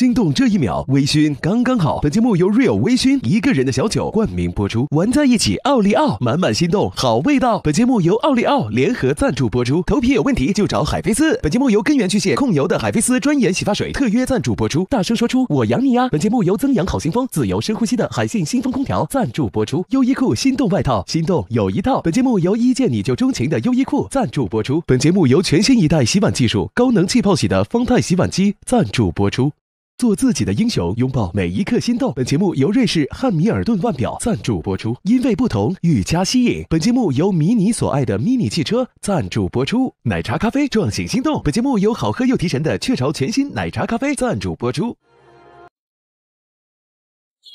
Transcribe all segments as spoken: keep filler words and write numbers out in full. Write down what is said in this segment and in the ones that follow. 心动这一秒，微醺刚刚好。本节目由 Real 微醺一个人的小酒冠名播出，玩在一起，奥利奥，满满心动好味道。本节目由奥利奥联合赞助播出，头皮有问题就找海飞丝。本节目由根源去屑控油的海飞丝专研洗发水特约赞助播出，大声说出我养你呀。本节目由增氧好新风自由深呼吸的海信新风空调赞助播出，优衣库心动外套，心动有一套。本节目由一见你就钟情的优衣库赞助播出。本节目由全新一代洗碗技术高能气泡洗的方太洗碗机赞助播出。做自己的英雄，拥抱每一刻心动。本节目由瑞士汉密尔顿腕表赞助播出，因为不同愈加吸引。本节目由迷你所爱的 迷你 汽车赞助播出，奶茶咖啡撞醒心动。本节目由好喝又提神的雀巢全新奶茶咖啡赞助播出。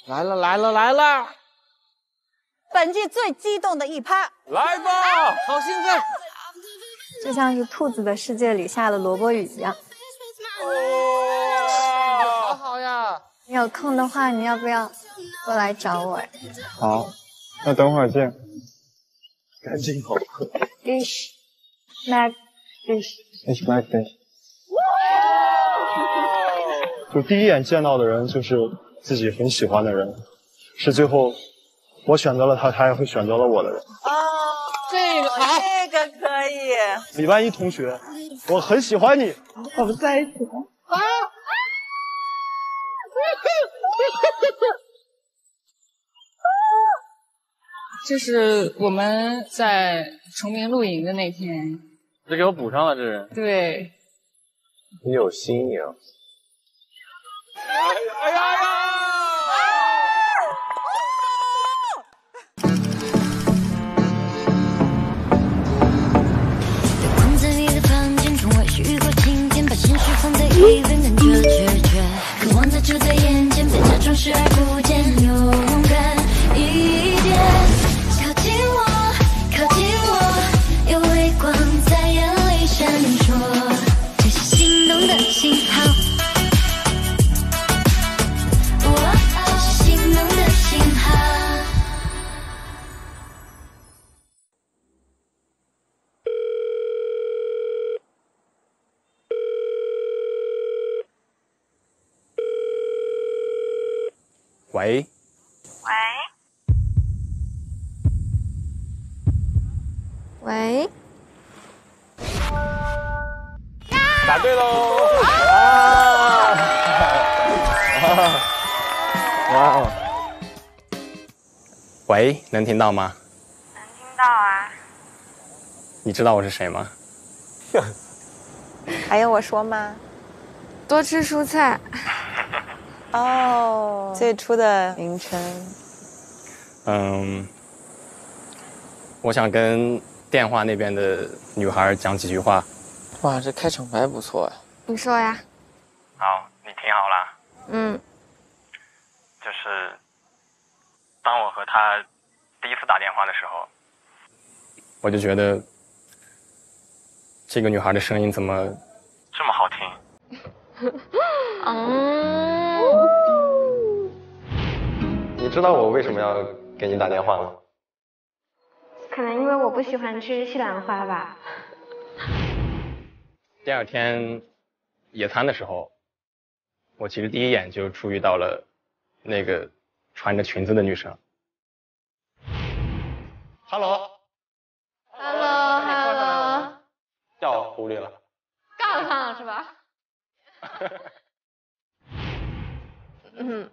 来了来了来了！本季最激动的一趴，来吧，哎、好兴奋！就像是兔子的世界里下了萝卜雨一样。哦，你有空的话，你要不要过来找我呀？好，那等会儿见。赶紧跑。Fish, black fish, fish black fish。就第一眼见到的人，就是自己很喜欢的人，是最后我选择了他，他也会选择了我的人。哦，这个好，这个可以。李万一同学，我很喜欢你。我们在一起吧。啊！这是我们在崇明露营的那天，这给我补上了，这人。对，你有心眼。哎呀呀！困在你的房间中，或许雨过晴天，把心事放在一边，感觉直觉，渴望在就在眼前，别假装视而不见，勇敢一点。信号，我是心动的信号。喂。喂。喂。答对喽！哇哦！喂，能听到吗？能听到啊。你知道我是谁吗？还用我说吗？多吃蔬菜。哦，最初的名称。嗯，我想跟电话那边的女孩讲几句话。哇，这开场白不错呀。你说呀。好，你听好了。嗯。就是，当我和他第一次打电话的时候，我就觉得这个女孩的声音怎么这么好听？嗯，你知道我为什么要给你打电话吗？可能因为我不喜欢吃西兰花吧。第二天野餐的时候，我其实第一眼就注意到了那个穿着裙子的女生。Hello，Hello，Hello， 叫我忽略了，尬了上了是吧？嗯。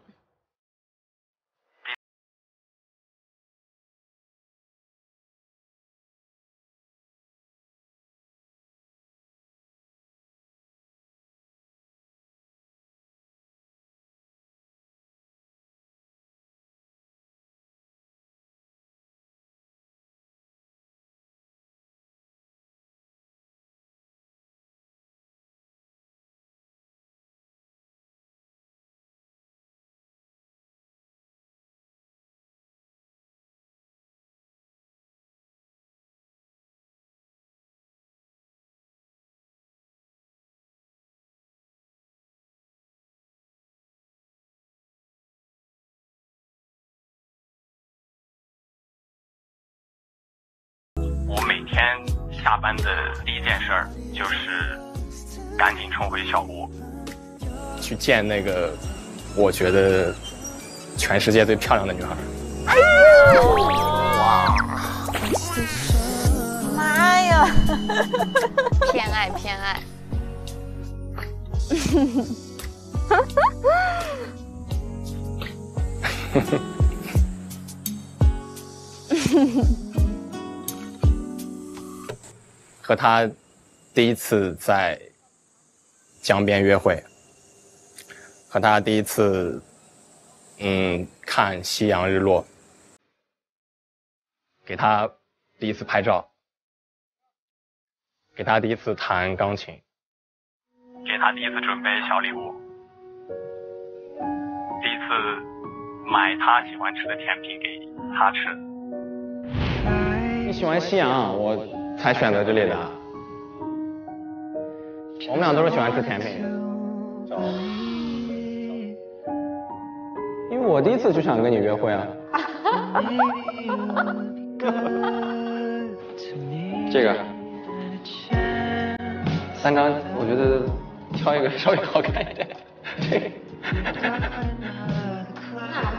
我每天下班的第一件事儿就是赶紧冲回小屋，去见那个我觉得全世界最漂亮的女孩。哎呦！哇！妈呀！偏爱偏爱。和他第一次在江边约会，和他第一次嗯看夕阳日落，给他第一次拍照，给他第一次弹钢琴，给他第一次准备小礼物，第一次买他喜欢吃的甜品给他吃。你喜欢夕阳，我才选择这里的。我们俩都是喜欢吃甜品。因为我第一次就想跟你约会啊。这个三张，我觉得挑一个稍微好看一点。这个。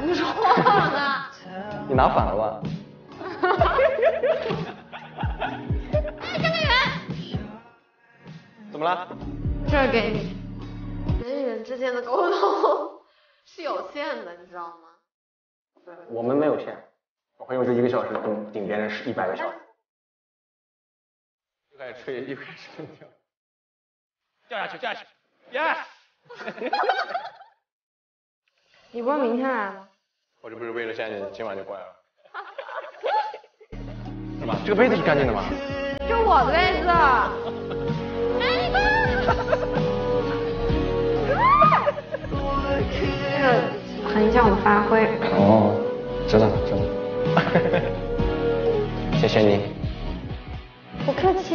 你说呢？你拿反了吧？哎，张根源，怎么了？这儿给你。人与人之间的沟通是有限的，你知道吗？我们没有限，我会用这一个小时顶顶别人是一百个小时。又开始吹，又开始吹掉，掉下去，掉下去 ，yes 。你不是明天来吗？我这不是为了见你，今晚就过来了。是吧？这个杯子是干净的吗？这是我的杯子。来一个。这很影响我发挥。哦，知道了，知道了。谢谢你。不客气。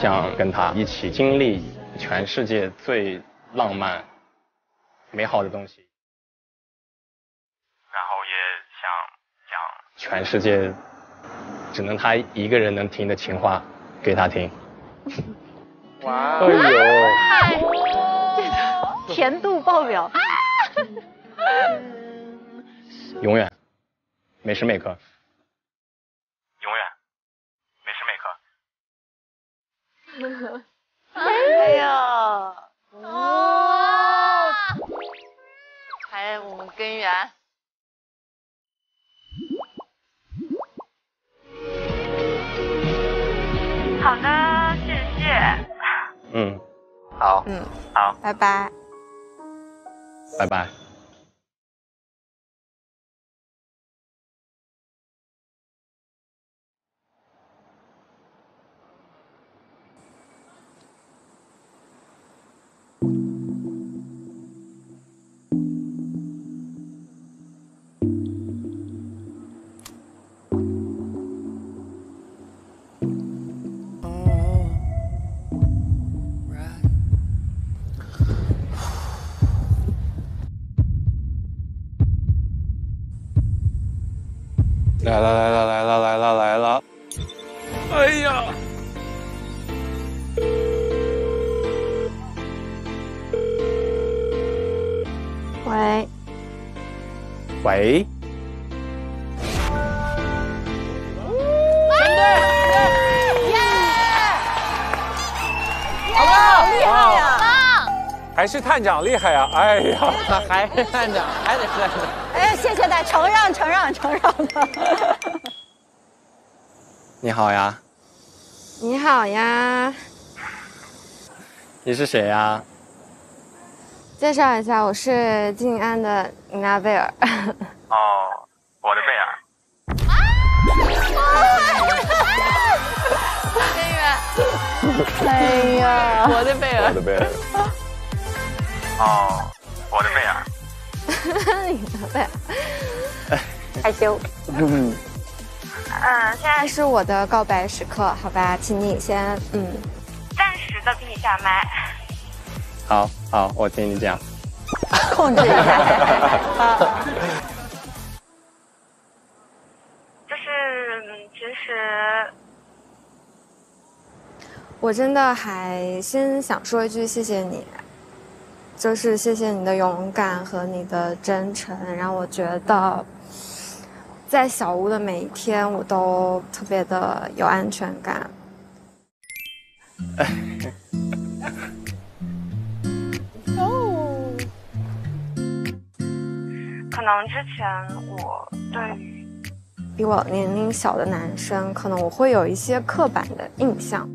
想跟他一起经历全世界最浪漫、美好的东西。全世界只能他一个人能听的情话给他听。哇！哎呦，甜度爆表！永远，每时每刻。永远，每时每刻。哎呀！哦！还有我们根源。好的，谢谢。嗯，好，嗯，好，拜拜，拜拜。来了来了来了来了来了！哎呀！喂。喂。真对！耶！好棒！厉害呀！棒！还是探长厉害呀！哎呀，还是探长，还得是探长。哎，谢谢大家，承让承让承让。你好呀。你好呀。你是谁呀？介绍一下，我是静安的尼娜贝尔。哦，我的贝尔。啊！哎呀，我的贝尔。我的贝尔。哦，我的贝尔。你的贝尔，害羞。嗯，嗯，现在是我的告白时刻，好吧，请你先嗯，暂时的闭下麦。好好，我听你讲。控制一下。就是其实，我真的还先想说一句谢谢你，就是谢谢你的勇敢和你的真诚，让我觉得在小屋的每一天我都特别的有安全感。哦，可能之前我对于比我年龄小的男生，可能我会有一些刻板的印象。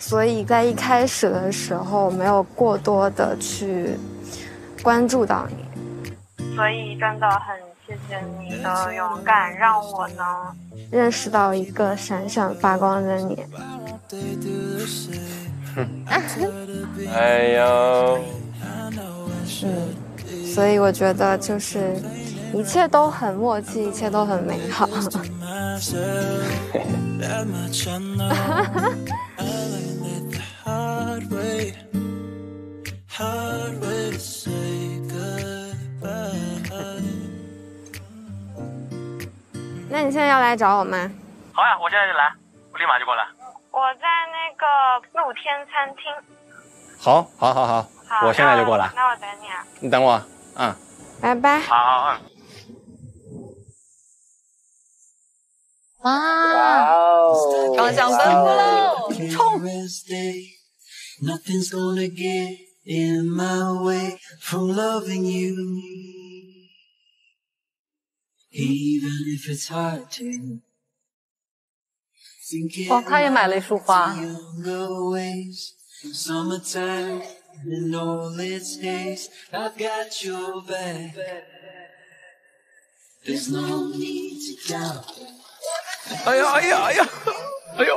所以在一开始的时候，没有过多的去关注到你，所以真的很谢谢你的勇敢，让我能认识到一个闪闪发光的你。哎呦，嗯，所以我觉得就是一切都很默契，一切都很美好。那你现在要来找我吗？好呀，我现在就来，我立马就过来。我在那个露天餐厅。好，好，好，好，好我现在就过来。那我等你啊。你等我，嗯。拜拜。好，好，嗯。哇哦！刚想奔赴喽，冲！ Nothing's gonna get in my way from loving you. Even if it's hard to. 哇，他也买了一束花。Summertime in all its days, I've got your back. There's no need to doubt. 哎呀哎呀哎呀！哎呦！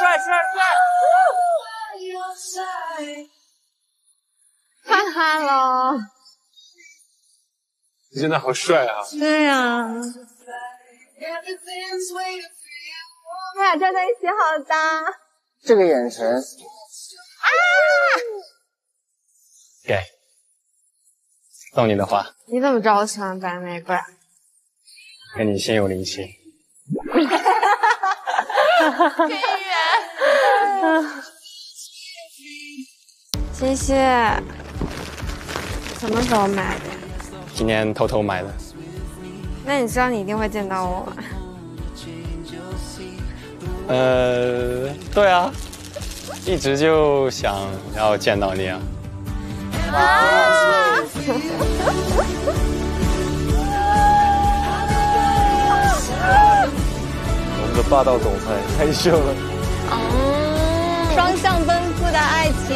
帅帅帅！ 哈哈喽！你真的好帅啊！对呀、啊，他俩站在一起好搭。这个眼神啊！给，送你的花。你怎么知道我喜欢白玫瑰？跟你心有灵犀。可以远。谢谢。什么时候买的？今天偷偷买的。那你知道你一定会见到我吗？呃，对啊，一直就想要见到你啊。啊！我们的霸道总裁太秀了。哦。 双向奔赴的爱情。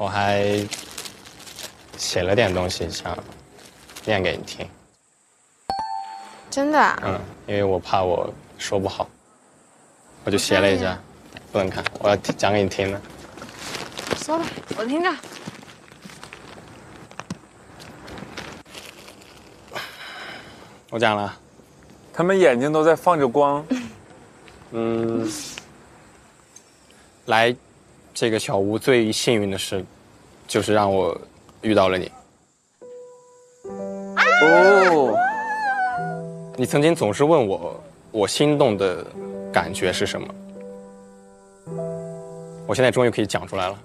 我还写了点东西，想念给你听。真的、啊？嗯，因为我怕我说不好，我就写了一下，不能看，我要讲给你听的。说吧，我听着。 我讲了，他们眼睛都在放着光。嗯，来这个小屋最幸运的事，就是让我遇到了你。哦，你曾经总是问我，我心动的感觉是什么？我现在终于可以讲出来了，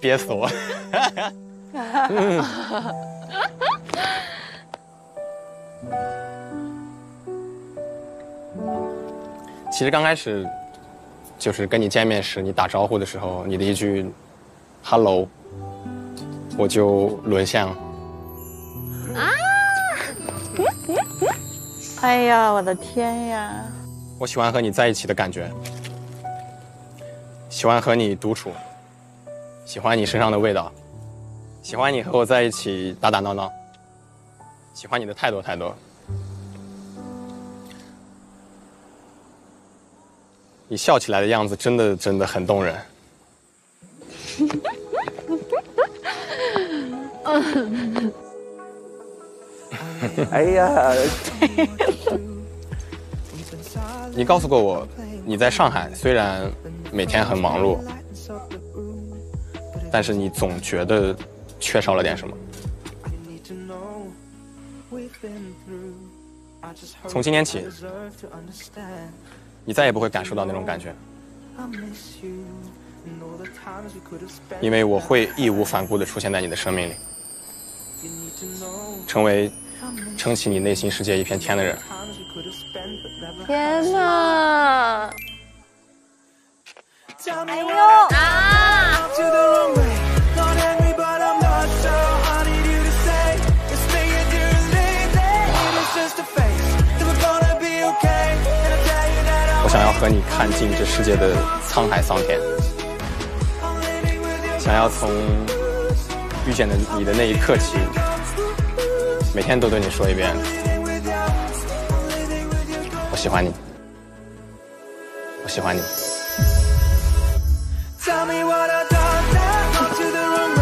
憋死我！嗯 其实刚开始，就是跟你见面时，你打招呼的时候，你的一句 “hello”， 我就沦陷了。啊！哎呀，我的天呀！我喜欢和你在一起的感觉，喜欢和你独处，喜欢你身上的味道，喜欢你和我在一起打打闹闹，喜欢你的太多太多。 你笑起来的样子真的真的很动人。哎呀！你告诉过我，你在上海虽然每天很忙碌，但是你总觉得缺少了点什么。从今年起，你再也不会感受到那种感觉，因为我会义无反顾地出现在你的生命里，成为撑起你内心世界一片天的人。天哪！哎呦！啊！ 我想要和你看尽这世界的沧海桑田，想要从遇见的你的那一刻起，每天都对你说一遍，我喜欢你，我喜欢你。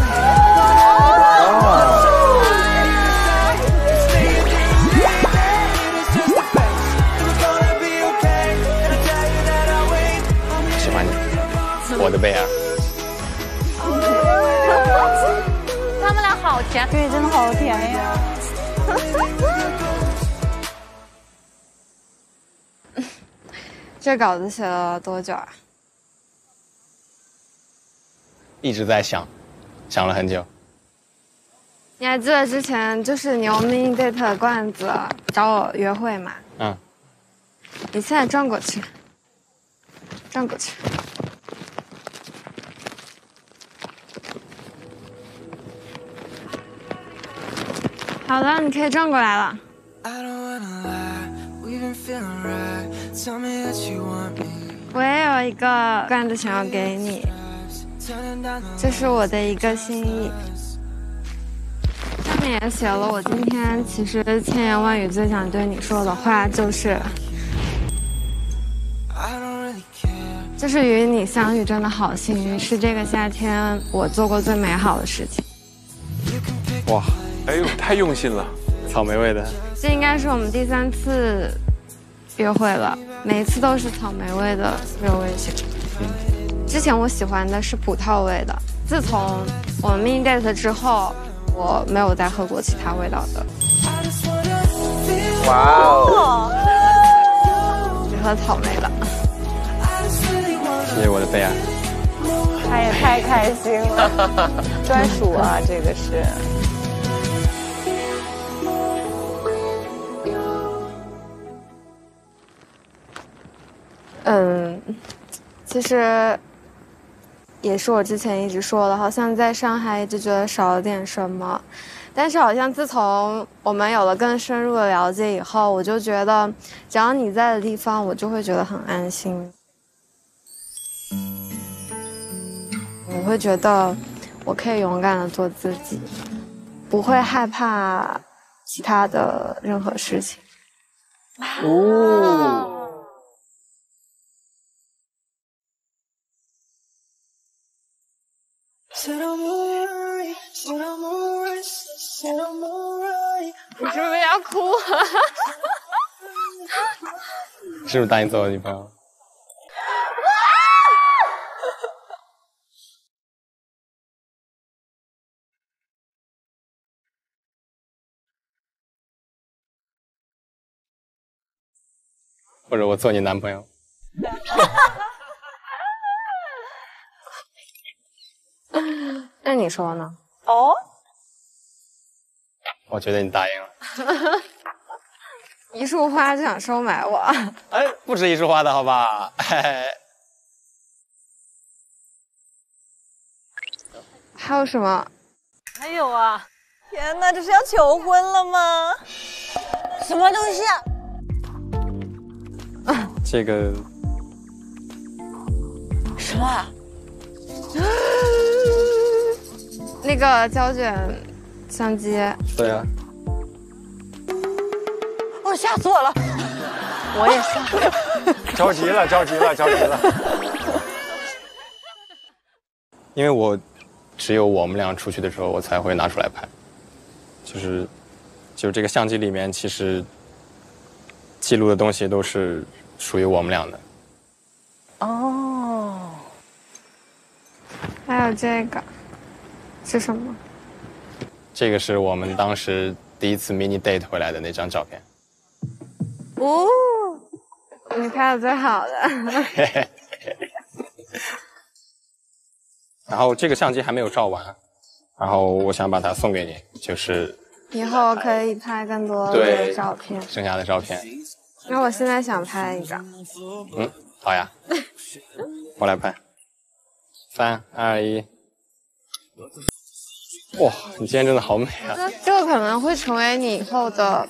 啊 我的贝尔，他们俩好甜，对，真的好甜呀！这稿子写了多久啊？一直在想，想了很久。你还记得之前就是你用 mini date 罐子找我约会吗？嗯。你现在转过去，转过去。 好了，你可以转过来了。我也有一个罐子想要给你，这是我的一个心意。上面也写了，我今天其实千言万语最想对你说的话就是，就是与你相遇真的好幸运，是这个夏天我做过最美好的事情。哇！ 哎呦，太用心了，草莓味的。这应该是我们第三次约会了，每一次都是草莓味的热味型。嗯、之前我喜欢的是葡萄味的，自从我们 mini date 之后，我没有再喝过其他味道的。哇哦！只喝草莓了。谢谢我的贝尔。他也太开心了，专属啊，这个是。 嗯，其实也是我之前一直说的，好像在上海一直觉得少了点什么，但是好像自从我们有了更深入的了解以后，我就觉得只要你在的地方，我就会觉得很安心。我会觉得我可以勇敢的做自己，不会害怕其他的任何事情。哦。 你是不是要哭啊？是不是答应做我女朋友？或者我做你男朋友？那你说呢？哦。 我觉得你答应了，一束花就想收买我？哎，不止一束花的好吧？还有什么？还有啊！天哪，这是要求婚了吗？什么东西啊？这个什么？那个胶卷。 相机，对啊，我、哦、吓死我了，我也吓，着急了，着急了，着急了，因为我只有我们俩出去的时候，我才会拿出来拍，就是，就是这个相机里面其实记录的东西都是属于我们俩的。哦，还有这个是什么？ 这个是我们当时第一次 mini date 回来的那张照片。哦，你拍的最好的。然后这个相机还没有照完，然后我想把它送给你，就是以后可以拍更多的照片，剩下的照片。那我现在想拍一张。嗯，好呀，我来拍。三二一。哇，你今天真的好美啊！这个可能会成为你以后的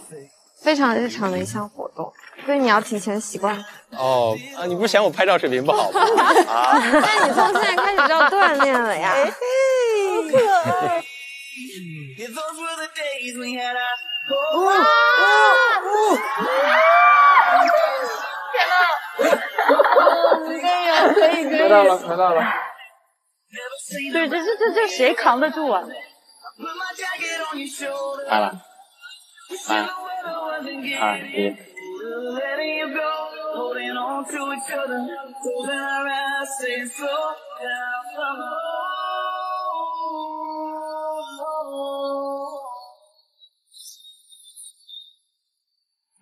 非常日常的一项活动，所以你要提前习惯。哦啊！你不嫌我拍照水平不好吗？啊！那你从现在开始就要锻炼了呀！哎嘿，好可爱！哇！天哪！可以可以！得到了，得到了！对，这这这这谁扛得住啊？来了，三二一。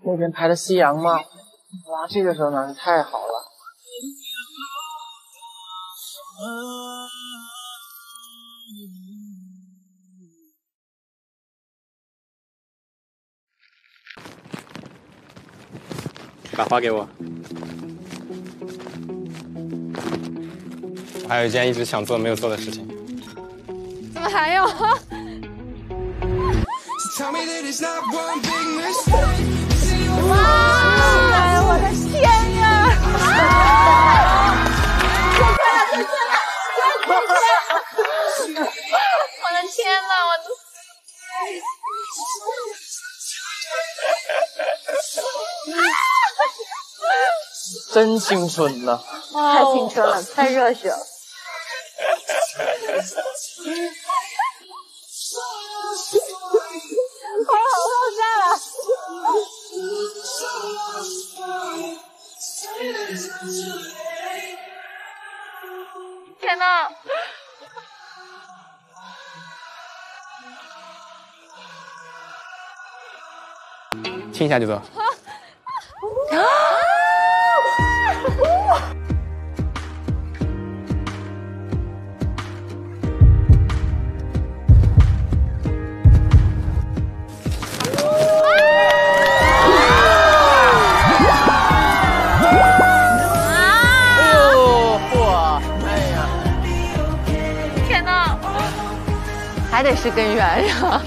那边拍的夕阳吗？哇，这个时候拿的太好了。把花给我。 我还有一件一直想做没有做的事情。怎么还有？哇！我的天呀！我的天呐，我都。真青春呐！太青春了，太热血了。 天哪！亲一下就走。还得是跟圆呀，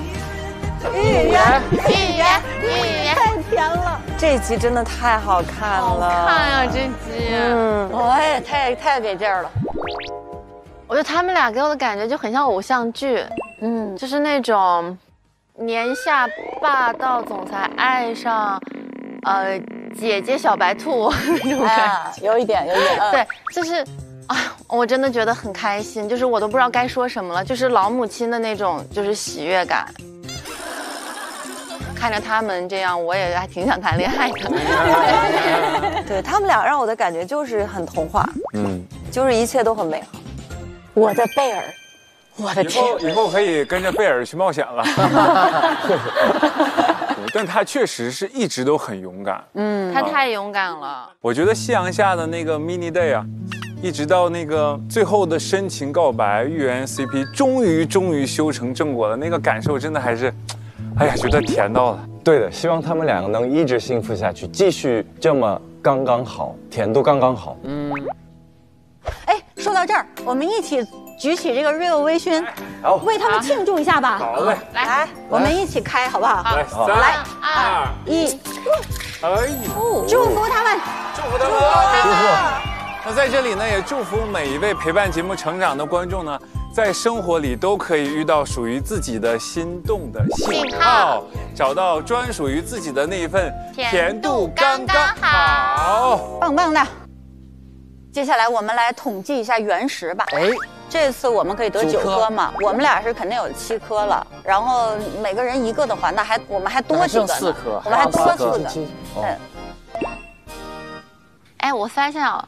一元一元一元，太甜了！这一集真的太好看了，好看呀、啊、这集，嗯，我也太太给劲儿了。我觉得他们俩给我的感觉就很像偶像剧，嗯，就是那种年下霸道总裁爱上，呃，姐姐小白兔那种感觉，有一点，有一点，嗯、对，就是。 啊，我真的觉得很开心，就是我都不知道该说什么了，就是老母亲的那种，就是喜悦感。看着他们这样，我也还挺想谈恋爱的。对他们俩让我的感觉就是很童话，嗯，就是一切都很美好。我的贝尔，我的天，以后以后可以跟着贝尔去冒险了。但他确实是一直都很勇敢，嗯，他太勇敢了。我觉得夕阳下的那个 mini day 啊。 一直到那个最后的深情告白，芋圆 C P 终于终于修成正果了，那个感受真的还是，哎呀，觉得甜到了。对的，希望他们两个能一直幸福下去，继续这么刚刚好，甜度刚刚好。嗯。哎，说到这儿，我们一起举起这个 real 微醺，为他们庆祝一下吧。好嘞，来，我们一起开好不好？来，三二一，哎呦，祝福他们，祝福他们，祝福。 那在这里呢，也祝福每一位陪伴节目成长的观众呢，在生活里都可以遇到属于自己的心动的信号，找到专属于自己的那一份甜度刚刚好，棒棒的。接下来我们来统计一下原石吧。哎，这次我们可以得九颗嘛？我们俩是肯定有七颗了，然后每个人一个的话，那还我们还多几个，四颗，我们还多四个。嗯。哎，我发现啊。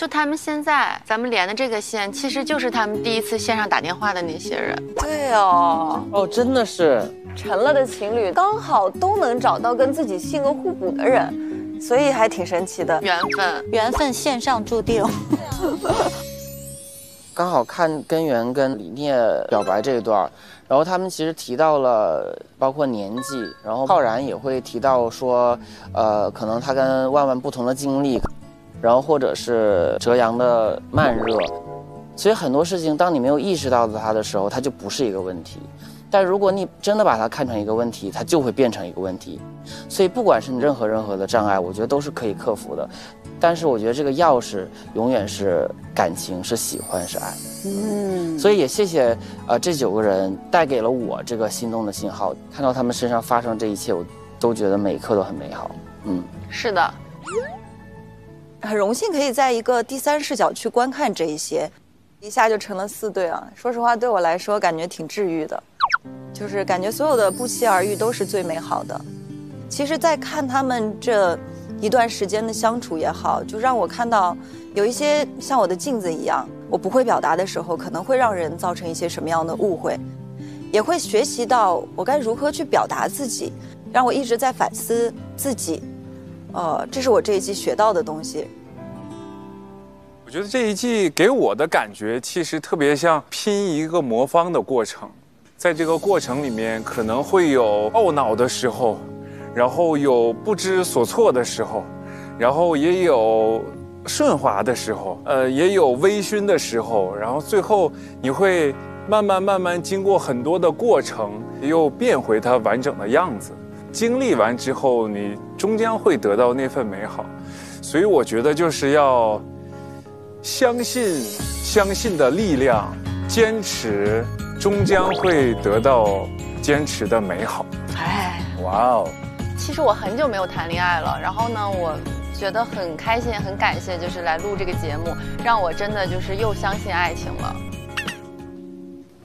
就他们现在咱们连的这个线，其实就是他们第一次线上打电话的那些人。对哦，哦，真的是成了的情侣，刚好都能找到跟自己性格互补的人，所以还挺神奇的缘分。缘分线上注定。刚好看根源跟李聂表白这一段。 然后他们其实提到了包括年纪，然后浩然也会提到说，呃，可能他跟万万不同的经历，然后或者是哲阳的慢热，所以很多事情当你没有意识到它的时候，它就不是一个问题；但如果你真的把它看成一个问题，它就会变成一个问题。所以不管是你任何任何的障碍，我觉得都是可以克服的。但是我觉得这个钥匙永远是感情，是喜欢，是爱。 嗯，所以也谢谢，呃，这九个人带给了我这个心动的信号。看到他们身上发生这一切，我都觉得每一刻都很美好。嗯，是的，很荣幸可以在一个第三视角去观看这一些，一下就成了四对啊。说实话，对我来说感觉挺治愈的，就是感觉所有的不期而遇都是最美好的。其实，在看他们这一段时间的相处也好，就让我看到有一些像我的镜子一样。 我不会表达的时候，可能会让人造成一些什么样的误会，也会学习到我该如何去表达自己，让我一直在反思自己，呃，这是我这一季学到的东西。我觉得这一季给我的感觉，其实特别像拼一个魔方的过程，在这个过程里面，可能会有懊恼的时候，然后有不知所措的时候，然后也有。 顺滑的时候，呃，也有微醺的时候，然后最后你会慢慢慢慢经过很多的过程，又变回它完整的样子。经历完之后，你终将会得到那份美好。所以我觉得就是要相信，相信的力量，坚持，终将会得到坚持的美好。哎，哇哦！其实我很久没有谈恋爱了，然后呢，我。 觉得很开心，很感谢，就是来录这个节目，让我真的就是又相信爱情了。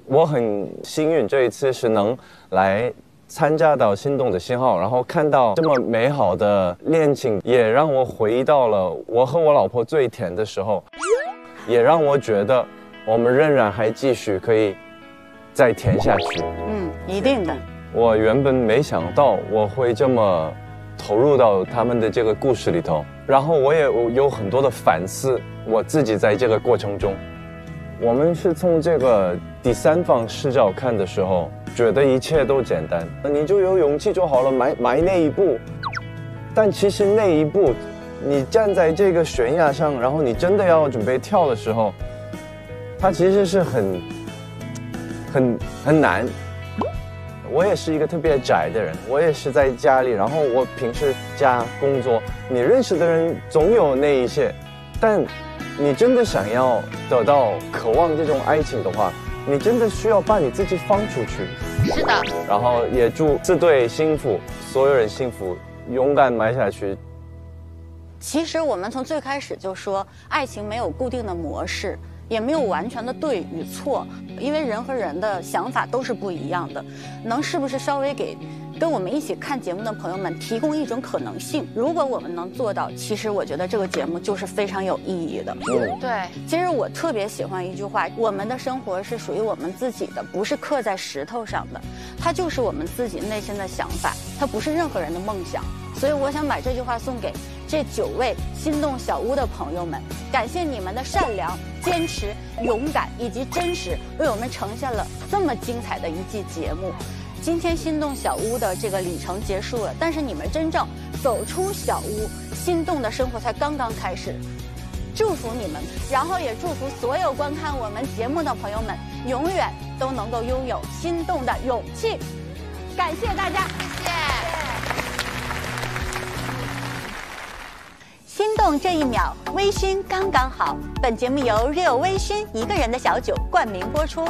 我很幸运，这一次是能来参加到《心动的信号》，然后看到这么美好的恋情，也让我回忆到了我和我老婆最甜的时候，也让我觉得我们仍然还继续可以再甜下去。嗯，一定的。我原本没想到我会这么。 投入到他们的这个故事里头，然后我也有很多的反思，我自己在这个过程中，我们是从这个第三方视角看的时候，觉得一切都简单，那你就有勇气就好了，迈迈那一步。但其实那一步，你站在这个悬崖上，然后你真的要准备跳的时候，它其实是很、很、很难。 我也是一个特别宅的人，我也是在家里，然后我平时加工作，你认识的人总有那一些，但你真的想要得到、渴望这种爱情的话，你真的需要把你自己放出去。是的。然后也祝四对幸福，所有人幸福，勇敢迈下去。其实我们从最开始就说，爱情没有固定的模式。 也没有完全的对与错，因为人和人的想法都是不一样的。能是不是稍微给跟我们一起看节目的朋友们提供一种可能性？如果我们能做到，其实我觉得这个节目就是非常有意义的。嗯，对。其实我特别喜欢一句话：我们的生活是属于我们自己的，不是刻在石头上的，它就是我们自己内心的想法，它不是任何人的梦想。所以我想把这句话送给。 这九位心动小屋的朋友们，感谢你们的善良、坚持、勇敢以及真实，为我们呈现了这么精彩的一季节目。今天心动小屋的这个旅程结束了，但是你们真正走出小屋，心动的生活才刚刚开始。祝福你们，然后也祝福所有观看我们节目的朋友们，永远都能够拥有心动的勇气。感谢大家，谢谢。 心动这一秒，微醺刚刚好。本节目由 Real 微醺一个人的小酒冠名播出，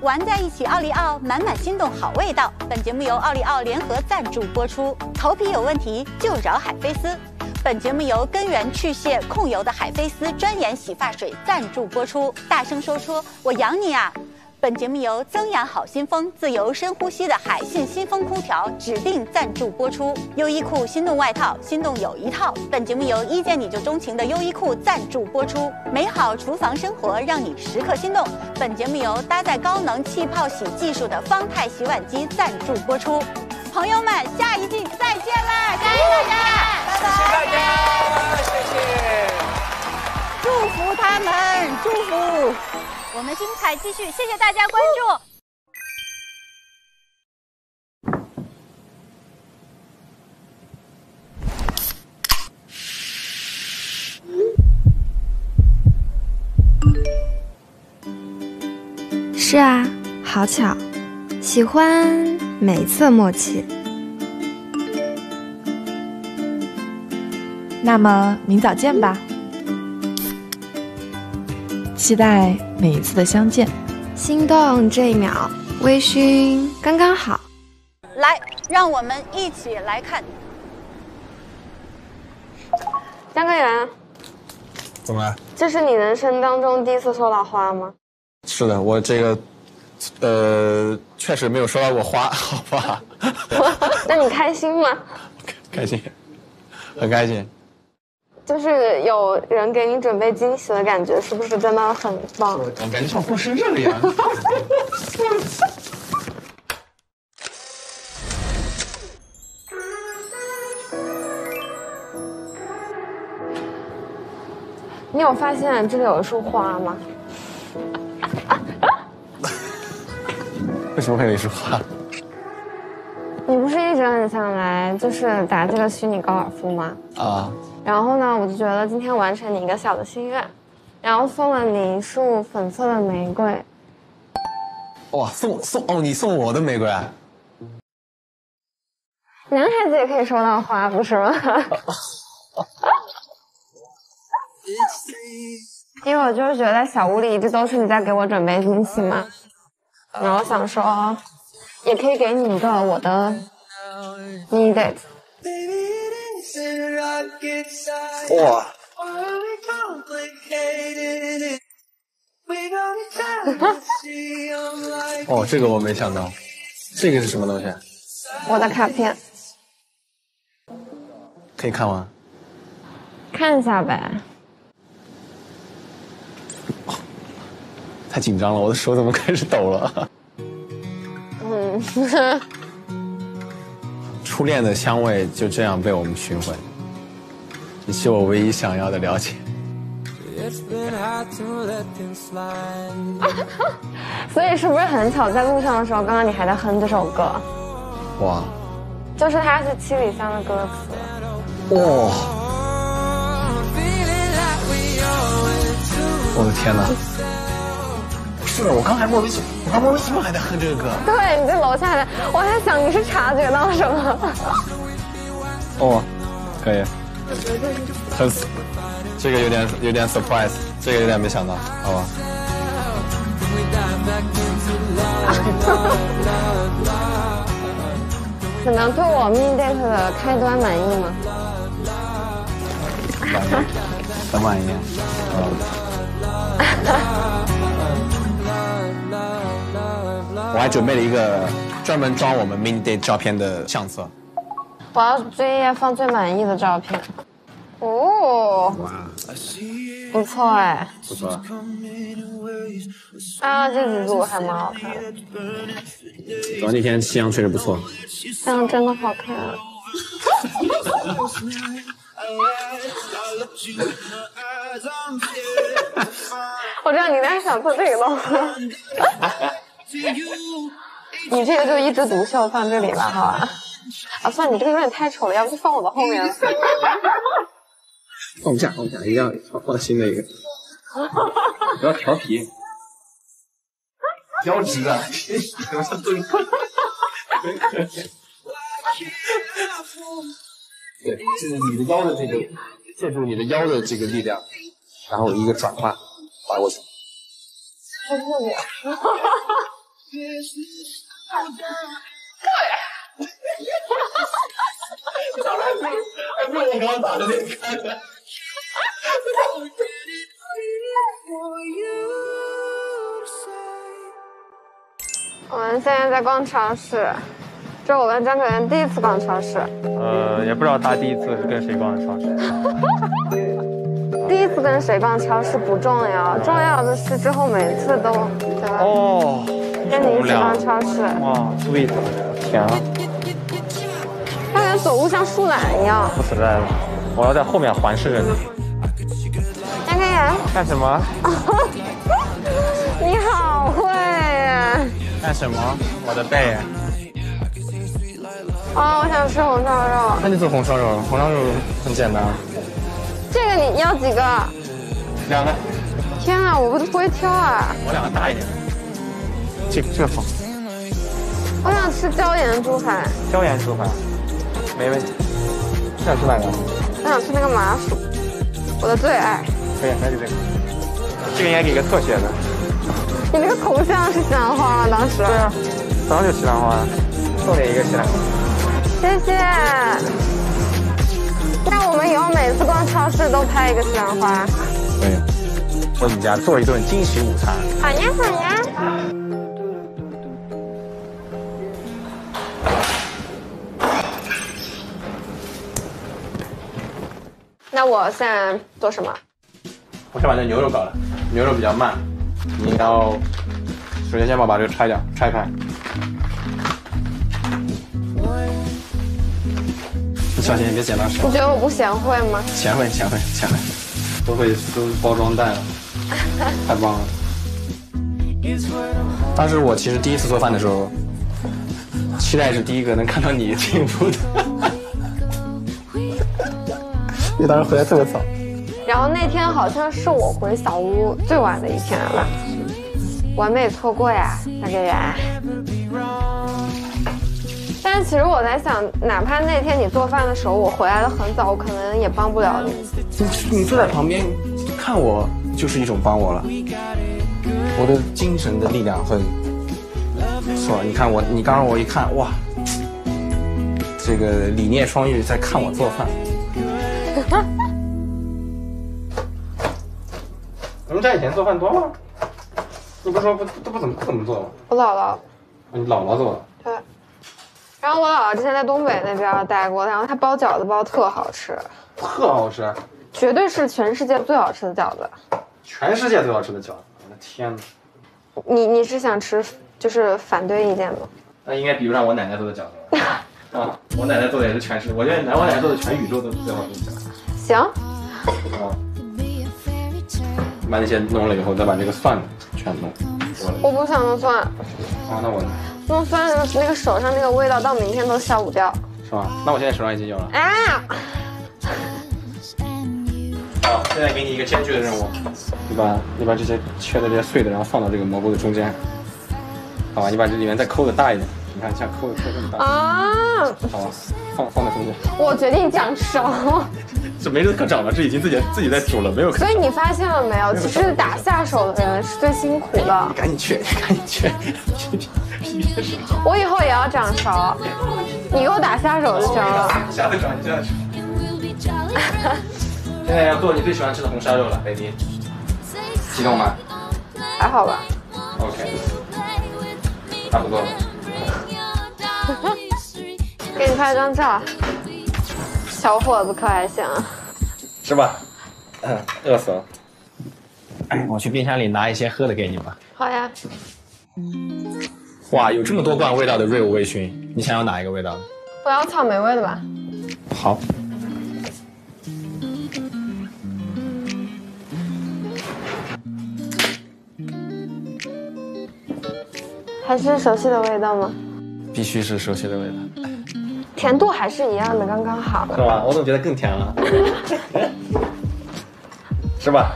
玩在一起奥利奥，满满心动好味道。本节目由奥利奥联合赞助播出。头皮有问题就找海飞丝。本节目由根源去屑控油的海飞丝专研洗发水赞助播出。大声说说，我养你啊！本节目由增氧好新风自由深呼吸的海信新风空调指定赞助播出，优衣库心动外套，心动有一套。本节目由一见你就钟情的优衣库赞助播出，美好厨房生活让你时刻心动。本节目由搭载高能气泡洗技术的方太洗碗机赞助播出。朋友们，下一季再见啦！谢谢大家，拜拜！谢谢大家，谢谢，祝福他们，祝福。 我们精彩继续，谢谢大家关注。是啊，好巧，喜欢美色默契。那么明早见吧。 期待每一次的相见，心动这一秒，微醺刚刚好。来，让我们一起来看。张根源，怎么了？这是你人生当中第一次说到花吗？是的，我这个，呃，确实没有说到过花，好吧？那你开心吗？开心，很开心。 就是有人给你准备惊喜的感觉，是不是真的很棒？我感觉像过生日一样。你有发现这里有一束花吗？为什么会有一束花？你不是一直很想来，就是打这个虚拟高尔夫吗？啊。 然后呢，我就觉得今天完成你一个小的心愿，然后送了你一束粉色的玫瑰。哇，送送哦，你送我的玫瑰？男孩子也可以收到花，不是吗？因为我就是觉得小屋里一直都是你在给我准备惊喜嘛，然后想说，也可以给你一个我的 needed。 哇！哦，这个我没想到，这个是什么东西？我的卡片，可以看吗？看一下呗。哦，太紧张了，我的手怎么开始抖了？嗯。初恋的香味就这样被我们寻回。 你是我唯一想要的了解，所以是不是很巧？在路上的时候，刚刚你还在哼这首歌。哇！就是它是七里香的歌词。哇！我的天哪！是的，我刚才莫名其妙，我刚莫名其妙还在哼这个歌。对，你在楼下的，我还想你是察觉到什么。哦，可以。 很，这个有点有点 surprise， 这个有点没想到，好吧？怎么样？对我 mini date 的开端满意吗？很满意，我还准备了一个专门装我们 mini date 照片的相册。 我要最夜放最满意的照片，哦，不错哎，不错。啊，这几组还蛮好看的。主要那天夕阳确实不错。夕阳真的好看啊。我知道你当时想做这个动作，你这个就一枝独秀放这里吧，好吧？ 啊，算了，你这个有点太丑了，要不放我的后面了。放不下，放不下，一定要放新的一个。不要调皮，标志啊！对，这是你的腰的这个，借助你的腰的这个力量，然后一个转化，滑过去。真的没有。对。 哈哈哈哈哈！我刚刚打的那个。我们现在在逛超市，这是我跟张可元第一次逛超市。呃，也不知道他第一次是跟谁逛的超市。第一次跟谁逛超市不重要，重要的是之后每次都对吧？哦，跟你一起逛超市。哇 ，sweet， 天啊！他感觉走路像树懒一样。不存在了，我要在后面环视着你。张开眼。干什么？你好会呀！干什么？我的背。啊、哦，我想吃红烧肉。那就做红烧肉，红烧肉很简单。 这个你要几个？两个。天啊，我不会挑啊。我两个大一点。这个这个好。我想吃椒盐猪排。椒盐猪排，没问题。想吃哪个？我想吃那个麻薯，我的最爱。可以，那就这个。这个应该给个特写的。你那个头像是西兰花吗？当时。对啊，早上就西兰花了，送你一个西兰花。谢谢。 那我们以后每次逛超市都拍一个西兰花。对，为你家做一顿惊喜午餐。好呀，好呀。那我现在做什么？我先把这牛肉搞了，牛肉比较慢，你要首先先把把这个拆掉，拆开。 小心，你别剪到手。你觉得我不贤惠吗？贤惠，贤惠，贤惠，都会都包装袋了，太棒了。当时我其实第一次做饭的时候，期待是第一个能看到你进步的，因为当时回来特别早。然后那天好像是我回小屋最晚的一天了，完美错过呀，大概呀。 但其实我在想，哪怕那天你做饭的时候我回来的很早，我可能也帮不了你。你你坐在旁边看我，就是一种帮我了。我的精神的力量很，是吧？你看我，你刚刚我一看，哇，这个理念双运在看我做饭。咱们家以前做饭多吗？你不说不都不怎么不怎么做吗？我姥姥。你姥姥做的。对。 然后我姥姥之前在东北那边待过，然后她包饺子包特好吃，特好吃，绝对是全世界最好吃的饺子，全世界最好吃的饺子，我的天哪！你你是想吃就是反对意见吗？那应该比不上我奶奶做的饺子啊！我奶奶做的也是全世界，我觉得我奶奶做的全宇宙都是最好吃的饺子。行，啊，把那些弄了以后，再把那个蒜全弄。我不想弄蒜。啊，那我呢？ 弄蒜的那个手上那个味道，到明天都消不掉，是吧？那我现在手上已经有了。啊！好，现在给你一个艰巨的任务，你把你把这些切的这些碎的，然后放到这个蘑菇的中间，好吧？你把这里面再抠的大一点，你看像抠的抠这么大啊！好吧，放放在中间。我决定掌勺。这没人可掌了，这已经自己自己在煮了，没有可。所以你发现了没有？其实打下手的人是最辛苦的。你赶紧去，赶紧去。我以后也要掌勺，你给我打下手就行了。下次找你，下次找你。现在要做你最喜欢吃的红烧肉了 ，baby。激动吗？还好吧。OK， 差不多了。给你拍张照，小伙子可还行？是吧？嗯，饿死了。我去冰箱里拿一些喝的给你吧。好呀。 哇，有这么多罐味道的瑞武微醺，你想要哪一个味道？我要草莓味的吧。好。还是熟悉的味道吗？必须是熟悉的味道。甜度还是一样的，刚刚好。是吧？我怎么觉得更甜了？是吧？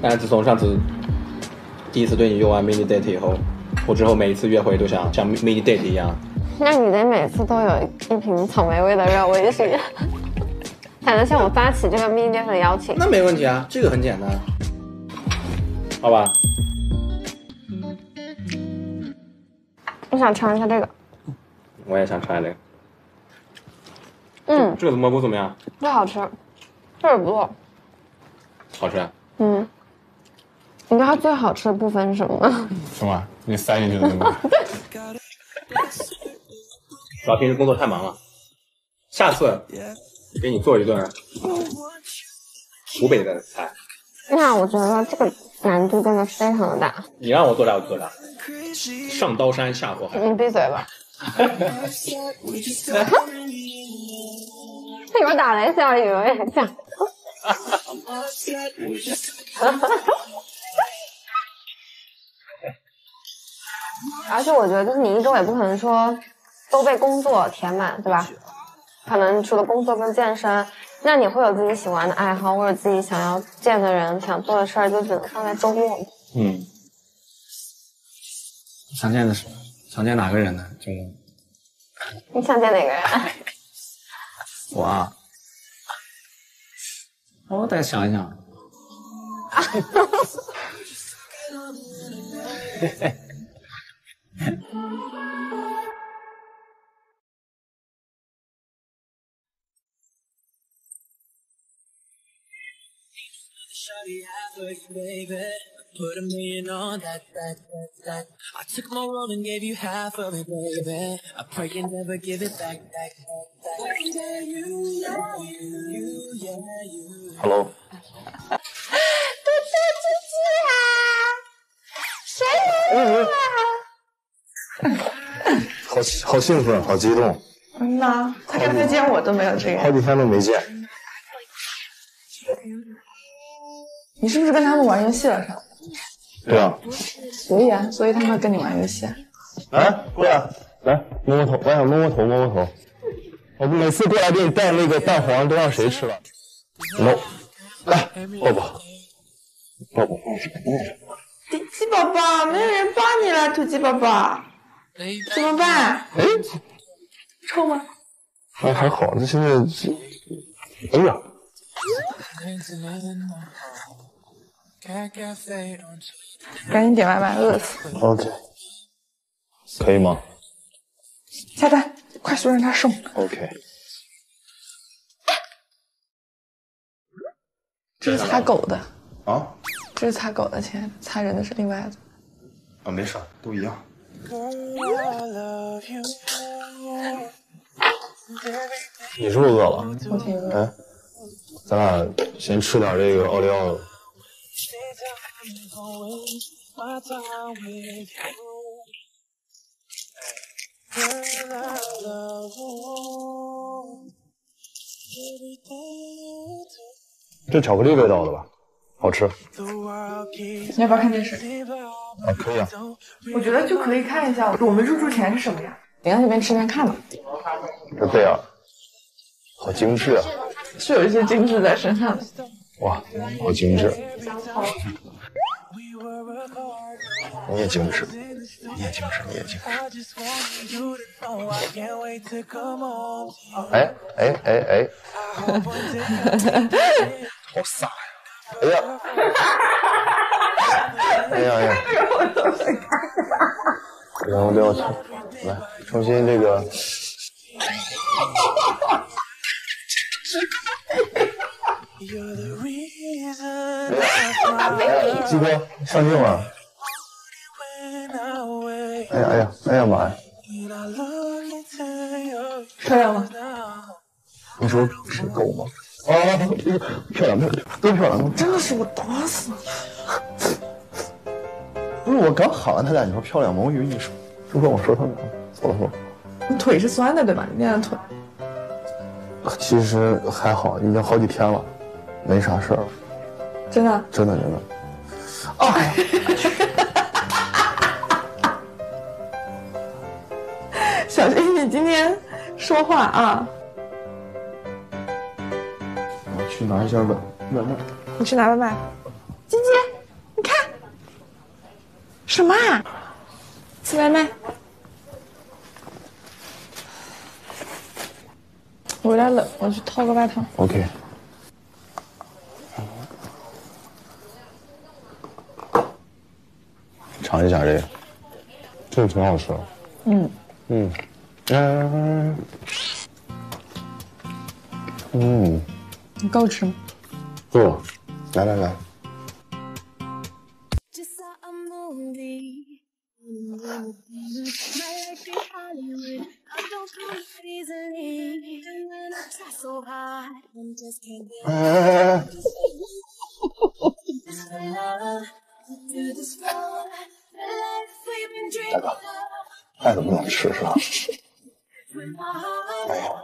但是自从上次第一次对你用完 mini date 以后。 我之后每一次约会都想像 mini date 一样，那你得每次都有一瓶草莓味的热威士忌，才能向我发起这个 mini date 的邀请。那没问题啊，这个很简单，好吧？我想尝一下这个，我也想尝一下这个。嗯，这个蘑菇怎么样？这好吃，这个不错，好吃。嗯。 你你知道它最好吃的部分是什么吗？什么？你塞进去的吗？主要平时工作太忙了，下次给你做一顿湖北的菜。那我觉得这个难度真的非常的大。你让我做啥我就做啥，上刀山下火海。你闭嘴吧。这里边打雷响，雨文也响。而且我觉得，就是你一周也不可能说都被工作填满，对吧？可能除了工作跟健身，那你会有自己喜欢的爱好，或者自己想要见的人、想做的事儿，就只能放在周末。嗯。想见的是想见哪个人呢？就你想见哪个人？我啊，我再想一想。啊Hello。好好兴奋，好激动。嗯呐，他跟他见我都没有这样。好几天都没见。你是不是跟他们玩游戏了？啥？对啊。所以啊，所以他们跟你玩游戏。来，过来，来摸摸头，我想摸摸头，摸摸头。我每次过来给你带那个蛋黄都让谁吃了 ？no。来，抱抱，抱抱，抱抱。鸡宝宝，没有人抱你了，土鸡宝宝。 怎么办？哎，臭吗？还还好，那现在，哎呀，赶紧点外卖，饿死。OK， 可以吗？下单，快速让他送。OK。这是擦狗的啊？这是擦狗的钱，擦人的是另外的。啊，没事，都一样。 你是不是饿了？我挺饿。哎，咱俩先吃点这个奥利奥。这巧克力味道的吧？ 好吃，你要不要看电视？啊，可以啊。我觉得就可以看一下我们入住前是什么呀？等一下这边吃边看吧。对啊，好精致啊！是有一些精致在身上的。哇，好精致。你也精致，你也精致，你也精致。哎哎哎哎！好傻呀！ 哎呀！哎呀呀！然后都要重来，重新这个。鸡哥上镜了！哎呀哎呀哎呀妈呀！漂亮吗？你说是狗吗？ 啊，漂亮漂亮，都漂亮！真的是我躲死你！不是我刚喊完他俩，你说漂亮吗？我以为你说，不管我说他俩，走了走了。你腿是酸的对吧？你练的腿。其实还好，已经好几天了，没啥事儿。真的？真的真的。哎。小心你今天说话啊！ 去拿一下外外卖。你去拿外卖。鸡鸡，你看，什么啊？吃外卖。我有点冷，我去套个外套。OK。尝一下这个，这个挺好吃的。嗯。嗯。嗯。嗯。 你够吃吗？够了，来来来。大哥，爱怎么怎么吃是吧？哎呀！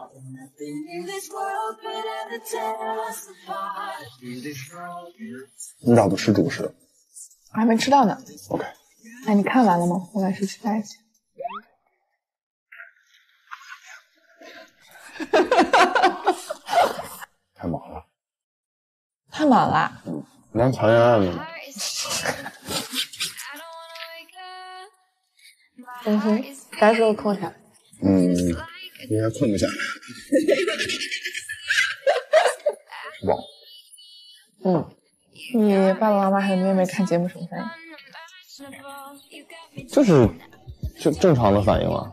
你咋不吃主食？我还没吃到呢。OK。 哎，你看完了吗？我俩是去在一起。太忙了。太忙了。能谈恋爱吗？嗯哼，啥时候空下？嗯，应该空不下来。是吧？嗯。你爸爸妈妈还有妹妹看节目什么的？ 就是就正常的反应啊，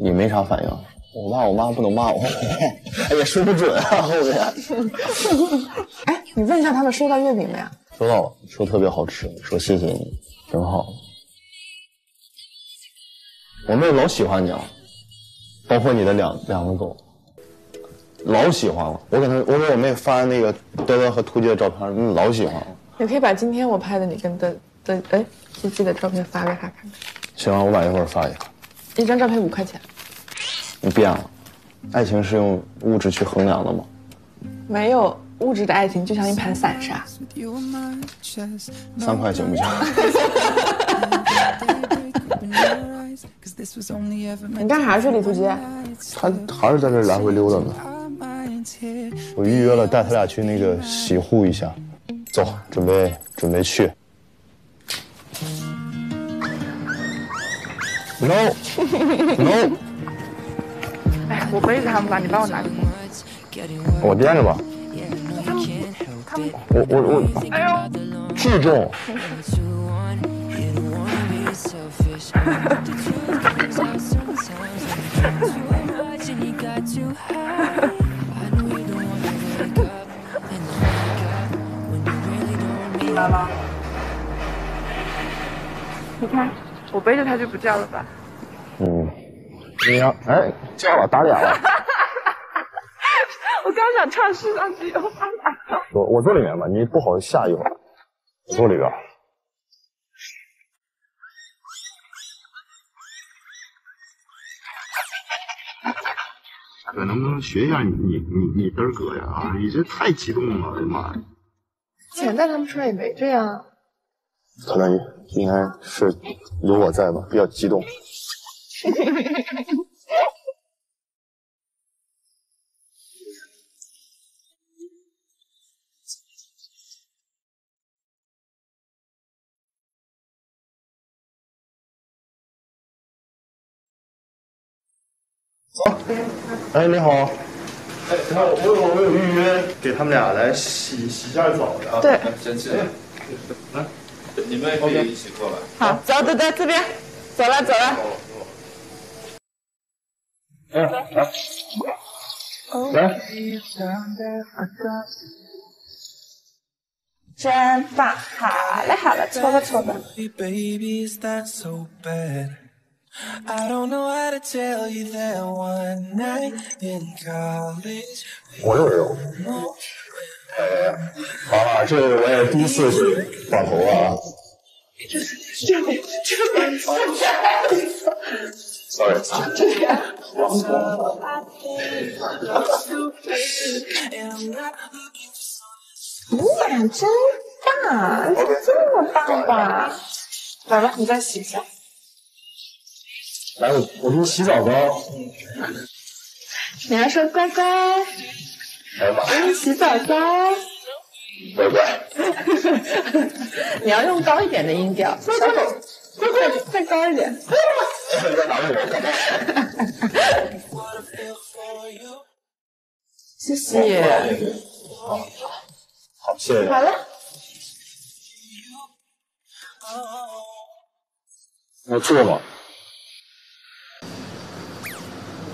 你没啥反应。我爸我妈不能骂我，哎也说不准啊后面。哎，你问一下他们收到月饼没啊？收到了，说特别好吃，说谢谢你，真好。我妹老喜欢你啊，包括你的两两个狗，老喜欢了。我给她，我给我妹发那个嘚嘚和突击的照片，老喜欢了。你可以把今天我拍的你跟嘚嘚哎。 记记的照片发给他看看。行啊，我把一会儿发一个。一张照片五块钱。你变了，爱情是用物质去衡量的吗？没有物质的爱情就像一盘散沙。三块行不行？你干啥去李突击？他还是在这来回溜达呢。我预约了带他俩去那个洗护一下，走，准备准备去。 No No！ 哎，我背着他们吧，你帮我拿去。我掂着吧。我我我，哎呦，巨重。来了。你看。 我背着他就不叫了吧？嗯，你要哎叫了打脸了。我刚想唱世上只有他俩。我我坐里面吧，你不好下一会儿。我坐里边。哥，能不能学一下你你你你嘚哥呀？啊，你这太激动了，我的妈呀！前带他们出来也没这样。 可能应该是有我在吧，比较激动。走，哎，你好。 哎，然后我有我有预约，给他们俩来洗洗一下澡的啊。对，先去。来。 你们可以一起过来。好，走走走，这边，走了走了。哎，来，来，真棒！好嘞好嘞，搓吧搓吧。我有肉。 呃，啊，这我也第一次绑头啊。这这这 ，sorry， 这个。你俩真大，这么大吧？来吧，你再洗一下。来，我我给你洗澡吧。你要说乖乖。 给你洗澡澡，乖乖。你要用高一点的音调，乖乖，乖乖，再高一点。谢谢。好，好，谢谢。好了。我坐吧。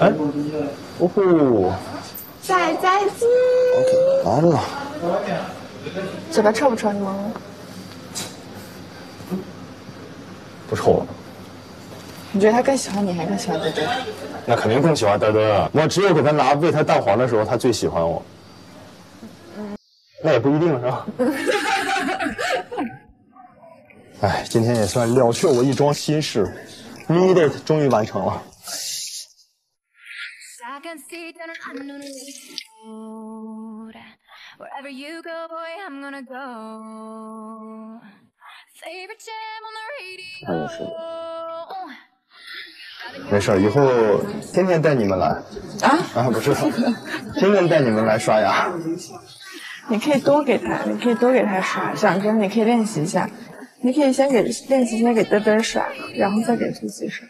哎，哦吼。 再再见。完了。嘴巴臭不臭？你闻闻。不臭了。你觉得他更喜欢你，还更喜欢呆呆？那肯定更喜欢呆呆啊！我只有给他拿喂他蛋黄的时候，他最喜欢我。嗯、那也不一定是吧？哎，今天也算了却我一桩心事 ，me date 终于完成了。那也是的。 没事，以后天天带你们来啊啊！不是，天天带你们来刷牙。你可以多给他，你可以多给他刷。想着你可以练习一下，你可以先给练习先给嘚嘚刷，然后再给自己刷。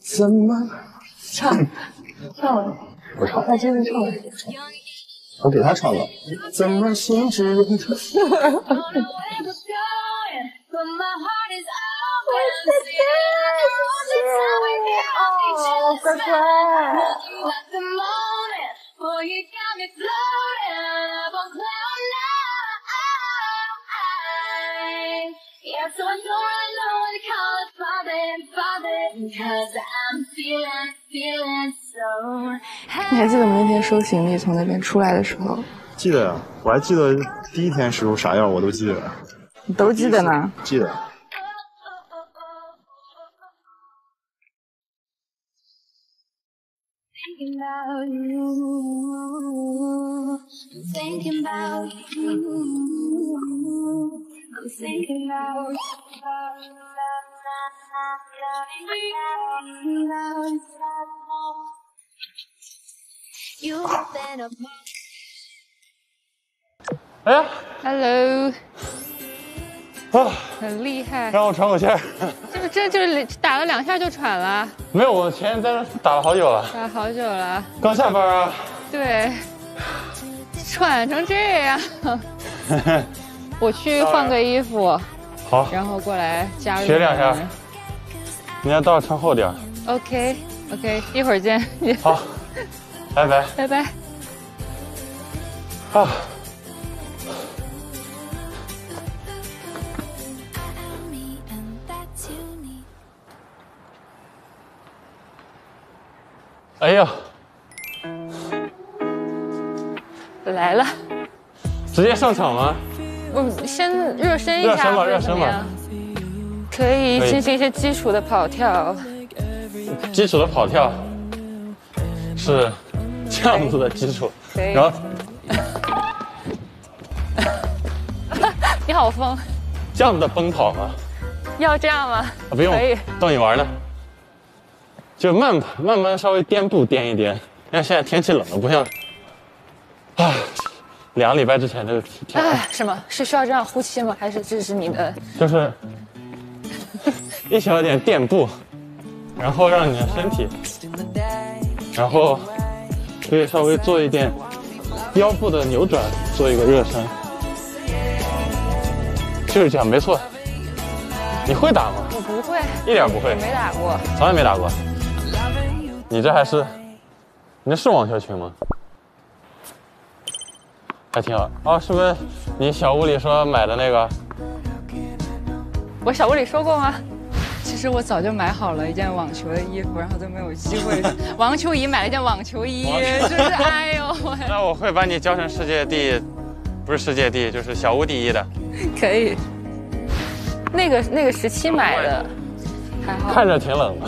怎么唱？唱了？不唱，他真的唱了。我给他唱了。怎么心知？But my heart is open. 你还记得我们那天收行李从那边出来的时候？记得呀，我还记得第一天时候啥样，我都记得。 你都记得呢？记得。哎呀 ，Hello。 啊，很厉害！让我喘口气儿。这不，这就是打了两下就喘了。没有，我前天在那打了好久了。打了好久了。刚下班啊。对。喘成这样。我去换个衣服。好。然后过来加入。学两下。你要到了穿厚点。OK OK， 一会儿见。好。拜拜。拜拜。啊。 哎呀，来了！直接上场吗？我先热身一下，热身吧，热身吧。可以进行一些基础的跑跳。基础的跑跳是这样子的基础，然后你好疯！这样子的奔跑吗？要这样吗？啊，不用，可以逗你玩呢。 就慢跑，慢慢稍微颠步颠一颠。你看现在天气冷了，不像啊两个礼拜之前的天。哎，什么是需要这样呼气吗？还是这是你的？就是一小点垫步，然后让你的身体，然后可以稍微做一点腰部的扭转，做一个热身。就是这样，没错。你会打吗？我不会，一点不会，没打过，从来没打过。 你这还是，你这是网球裙吗？还挺好啊，是不是？你小屋里说买的那个？我小屋里说过吗？其实我早就买好了一件网球的衣服，然后都没有机会。王秋怡买了一件网球衣，就是哎呦喂！那我会把你教成世界第一，不是世界第一，就是小屋第一的。可以。那个那个时期买的，还好。看着挺冷的。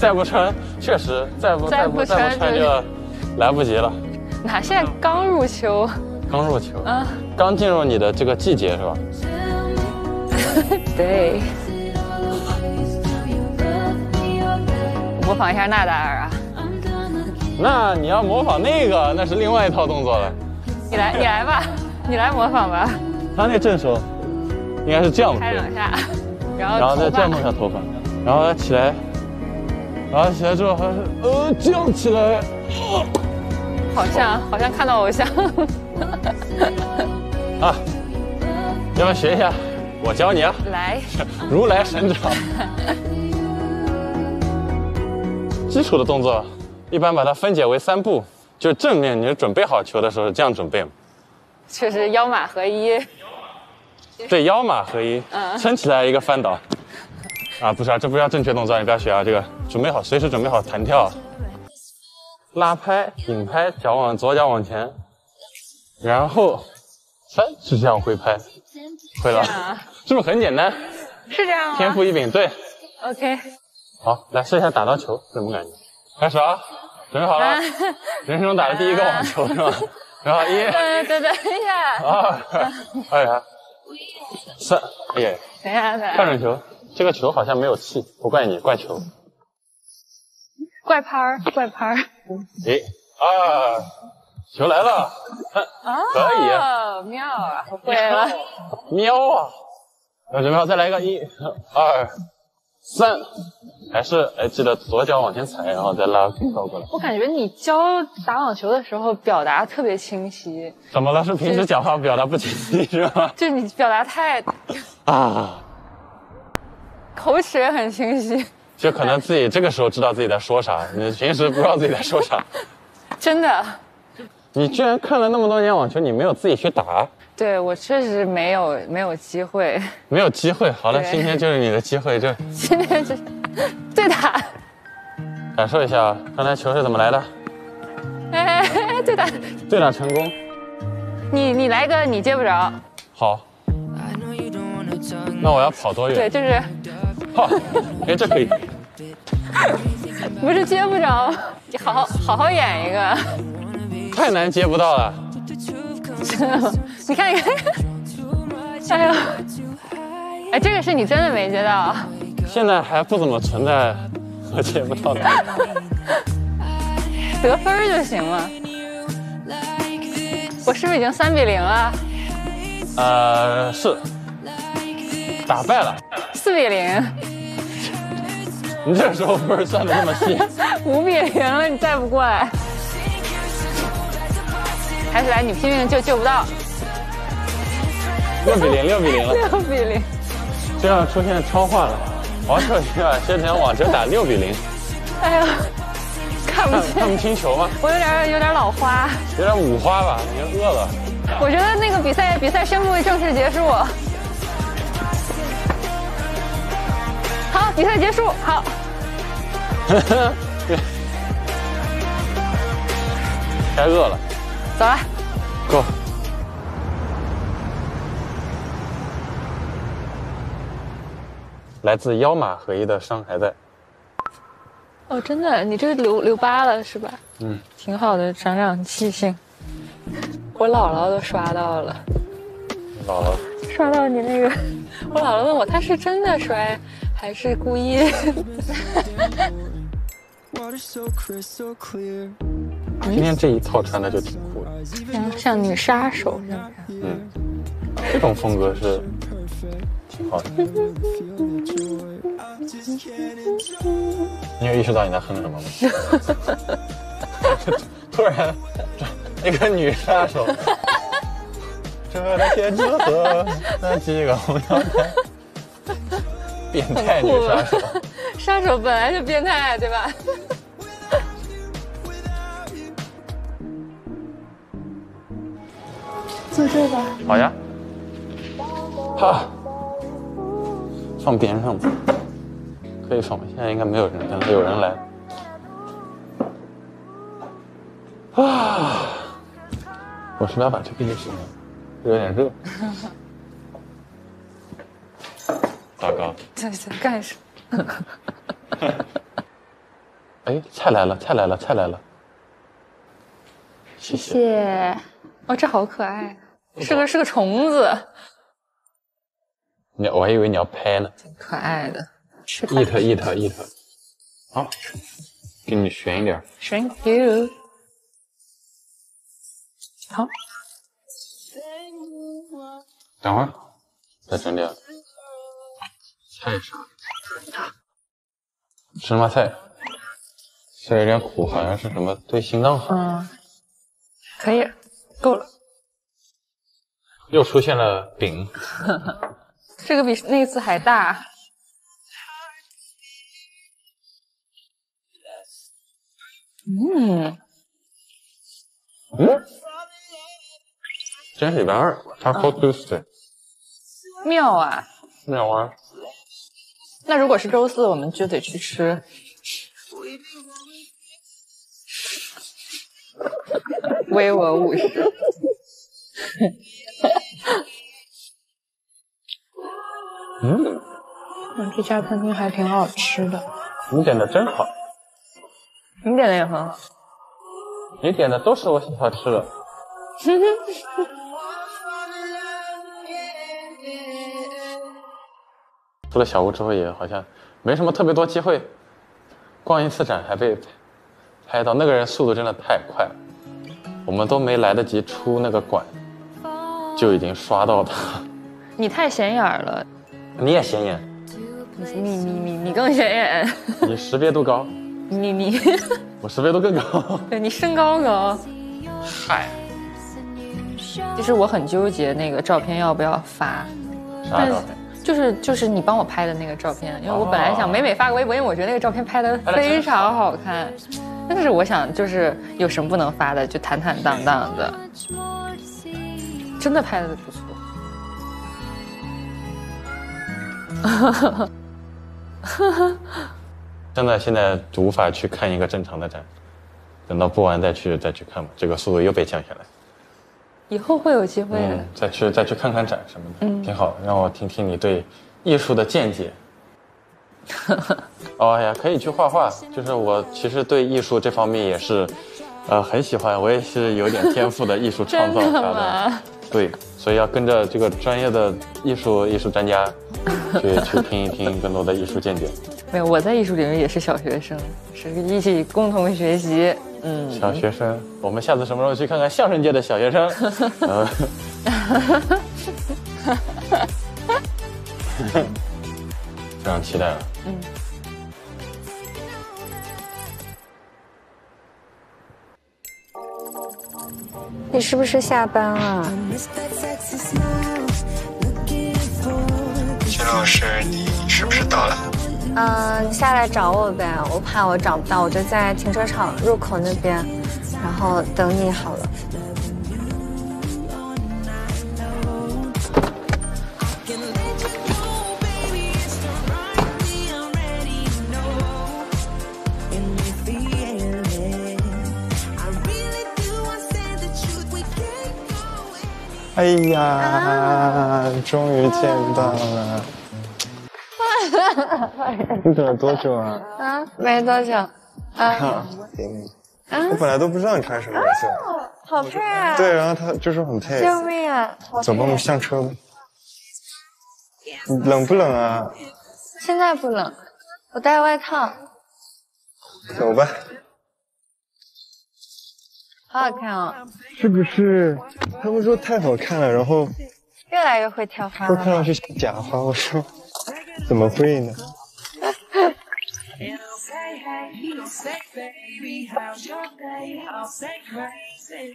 再不穿，确实再不再不再不穿就来不及了。哪现在刚入秋，刚入秋啊，刚进入你的这个季节是吧？对。模仿一下纳达尔啊。那你要模仿那个，那是另外一套动作了。你来，你来吧，你来模仿吧。他那正手应该是这样拍两下，然后然后再这样弄一下头发，然后起来。 然后起来之后，好像是呃这样起来，好像好像看到偶像啊！要不要学一下？我教你啊！来，如来神掌。基础的动作，一般把它分解为三步，就是正面，你准备好球的时候这样准备。确实，腰马合一。对，腰嘛合一，嗯，撑起来一个翻倒。啊，不是啊，这不是要正确动作，你不要学啊。这个准备好，随时准备好弹跳、拉拍、引拍，脚往左脚往前，然后三是这样挥拍，会了，是不是很简单？是这样啊。天赋异禀，对。OK。好，来试一下打到球什么感觉？开始啊，准备好了，啊、人生中打的第一个网球、啊、是吧？然后一，对对对，等一下，啊，哎呀，三，哎呀，等一下，等一下，看准球，这个球好像没有气，不怪你，怪球，怪拍儿，怪拍儿，哎，啊，球来了，啊，可以，哦，妙啊，会了，喵啊，准备好，再来一个，一，二，三，还是哎，记得左脚往前踩，然后再拉倒过来。我感觉你教打网球的时候表达特别清晰。怎么了？是平时讲话表达不清晰是吗？就你表达太……啊，口齿也很清晰。就可能自己这个时候知道自己在说啥，你平时不知道自己在说啥。真的。你居然看了那么多年网球，你没有自己去打？对，我确实没有没有机会，没有机会。好了，今天就是你的机会，就今天就是对打，感受一下啊，刚才球是怎么来的？哎，对打，对打成功。你你来个你接不着。好。那我要跑多远？对，就是。好，哎，这可以。不是接不着，你好好好好演一个。太难接不到了。真的吗？你看，你看，哎呦，哎，这个是你真的没接到。现在还不怎么存在我接不到的，得分就行了。我是不是已经三比零了？呃，是，打败了。四比零。你这时候分算的那么细？五比零了，你再不过来。还是来，你拼命就救不到。六比零，六比零了。六比零，这样出现超话了。王者需要先前网球打六比零。哎呀，看不清，看不清球吗？我有点有点老花，有点五花吧，已经饿了。我觉得那个比赛比赛宣布正式结束。好，比赛结束，好。太饿了。走了 ，Go。来自腰马合一的伤还在。哦，真的，你这个留留疤了是吧？嗯，挺好的，长长记性。我姥姥都刷到了。姥姥刷到你那个，我姥姥问我他是真的摔还是故意。今天这一套穿的就挺酷的，像像女杀手那样。嗯，这种风格是挺好的。你有意识到你在哼什么吗？突然，一个女杀手，这天之河那几个红娘娘，变态女杀手。杀手本来就变态，对吧？坐这吧。好呀。好。放边上吧。可以放吧，现在应该没有人，但是有人来。啊！我是不是要把这个也行了？有点热。大哥。这是干什么？哎，菜来了，菜来了，菜来了。谢谢。谢谢。哦，这好可爱，是个是个虫子。你我还以为你要拍呢。挺可爱的。eat eat eat。好，给你悬一点。Thank you。好。等会儿，再整点。菜啥？芝麻菜。虽然有点苦，好像是什么对心脏好。嗯，可以。够了，又出现了饼，这个比那次还大。嗯，嗯，今天礼拜二，taco Tuesday。妙啊！妙啊！那如果是周四，我们就得去吃。微我五十。嗯，嗯，这家餐厅还挺好吃的。你点的真好。你点的也很好。你点的都是我喜欢吃的。出了小屋之后，也好像没什么特别多机会。逛一次展还被拍到，那个人速度真的太快了，我们都没来得及出那个馆，就已经刷到他。你太显眼了。你也显眼。你你你你更显眼。你识别度高。你你。我识别度更高。对，你身高高。嗨。其实我很纠结那个照片要不要发。啥照片？就是就是你帮我拍的那个照片，因为我本来想每每发个微博，因为我觉得那个照片拍的非常好看。但是我想就是有什么不能发的，就坦坦荡荡的。真的拍的不错。真的现在无法去看一个正常的展，等到播完再去再去看吧，这个速度又被降下来。以后会有机会的，嗯、再去再去看看展什么的，嗯、挺好。让我听听你对艺术的见解。哦哎呀，可以去画画。就是我其实对艺术这方面也是，呃，很喜欢。我也是有点天赋的，艺术创造啥 的, 的。对，所以要跟着这个专业的艺术艺术专家，去去听一听更多的艺术见解。没有，我在艺术领域也是小学生，是一起共同学习。嗯，小学生，我们下次什么时候去看看相声界的小学生？嗯，非常期待了。嗯。你是不是下班了？薛老师，你是不是到了？嗯，你下来找我呗，我怕我找不到，我就在停车场入口那边，然后等你好了。哎呀，啊、终于见到了。你等了多久啊？啊，没多久。啊，我本来都不知道你穿什么颜色。好配啊！对，然后他就说很配。救命啊！走吧，我们上车吧。冷不冷啊？现在不冷，我带外套。走吧。好好看哦。是不是？他们说太好看了，然后越来越会挑花了。说看上去像假花，我说。怎么会呢？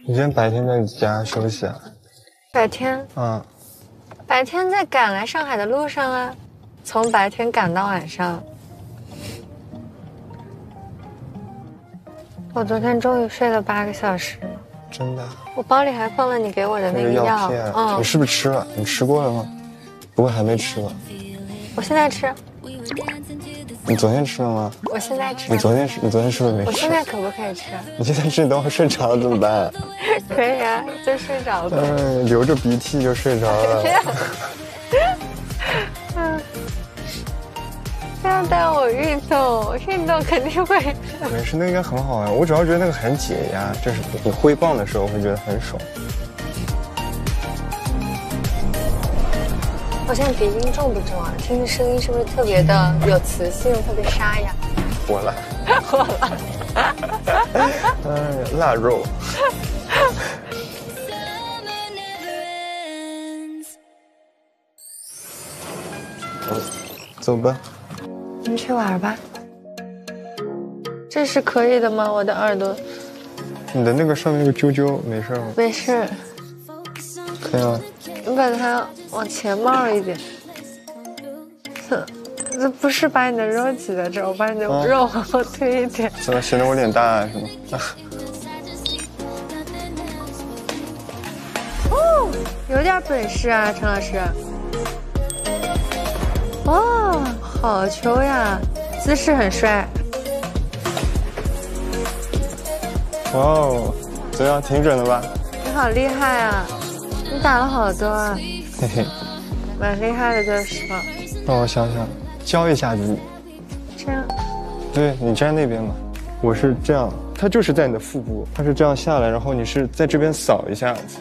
你今天白天在家休息啊？白天？嗯，白天在赶来上海的路上啊，从白天赶到晚上。我昨天终于睡了八个小时。真的？我包里还放了你给我的那个药片。嗯，你是不是吃了？你吃过了吗？不过还没吃吧。我现在吃。你昨天吃了吗？我现在吃。你昨天吃？你昨天是不是没吃？我现在可不可以吃？你现在吃，等会睡着了怎么办？可以啊，就睡着了。嗯，流着鼻涕就睡着了。这样，嗯，不要带我运动，运动肯定会。没事，那应该很好玩。我主要觉得那个很解压，就是你挥棒的时候会觉得很爽。我现在鼻音重不重啊？听着声音是不是特别的有磁性，特别沙哑？火辣，火辣，嗯，腊肉。走吧，我们去玩吧。这是可以的吗？我的耳朵。你的那个上面那个揪揪没事吗？没事。可以吗？你把它往前冒一点，哼，这不是把你的肉挤在这，我把你的肉往后推一点。怎么显得我脸大是吗？哦，有点本事啊，陈老师。哦，好球呀，姿势很帅。哇哦，怎样，挺准的吧？你好厉害啊！你打了好多啊。嘿嘿，蛮厉害的就是了。让我想想，教一下你。这样。对，你站那边嘛。我是这样，它就是在你的腹部，它是这样下来，然后你是在这边扫一下子。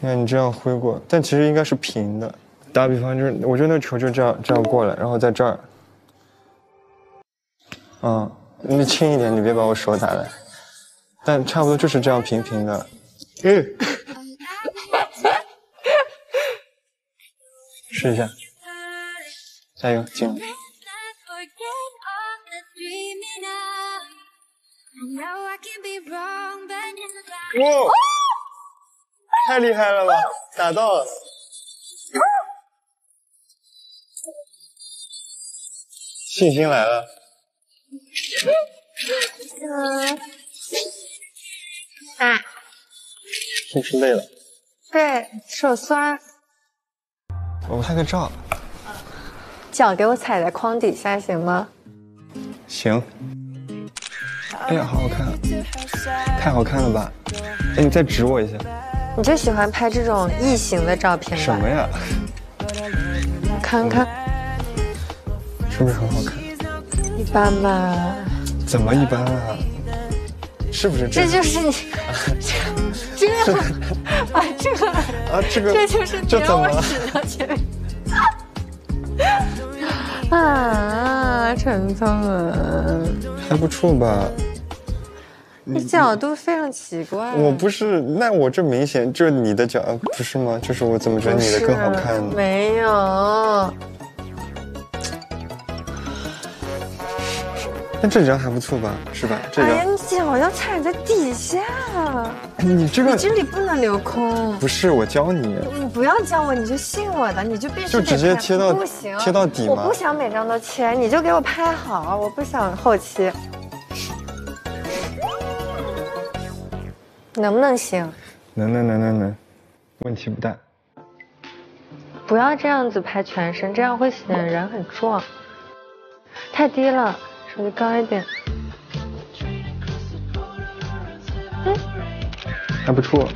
你看你这样挥过，但其实应该是平的。 打比方就是，我觉得那球就这样这样过来，然后在这儿，嗯，你轻一点，你别把我手打来，但差不多就是这样平平的。嗯，试一下，加油，进入。哇，太厉害了吧，打到了。 信心来了，嗯，啊，是不是累了？对，手酸。我拍个照，脚给我踩在框底下行吗？行。哎呀，好好看，太好看了吧！哎，你再指我一下。你就喜欢拍这种异形的照片吧？什么呀？看看。嗯 是不是很好看？一般吧。怎么一般啊？是不是这？这就是你，这这个啊，这个啊，这个，这就是你让我指到前面。啊，陈聪文，还不错吧？你角度非常奇怪。我不是，那我这明显就是你的角，不是吗？就是我怎么觉得你的更好看呢？没有。 那这张还不错吧，是吧？这张。哎呀，你脚要踩在底下。你这个。你这里不能留空。不是，我教你。你不要教我，你就信我的，你就必须就直接贴到。不行。贴到底吗？我不想每张都贴，你就给我拍好，我不想后期。能不能行？能能能能能，问题不大。不要这样子拍全身，这样会显得人很壮。太低了。 我就高一点，嗯，还不错。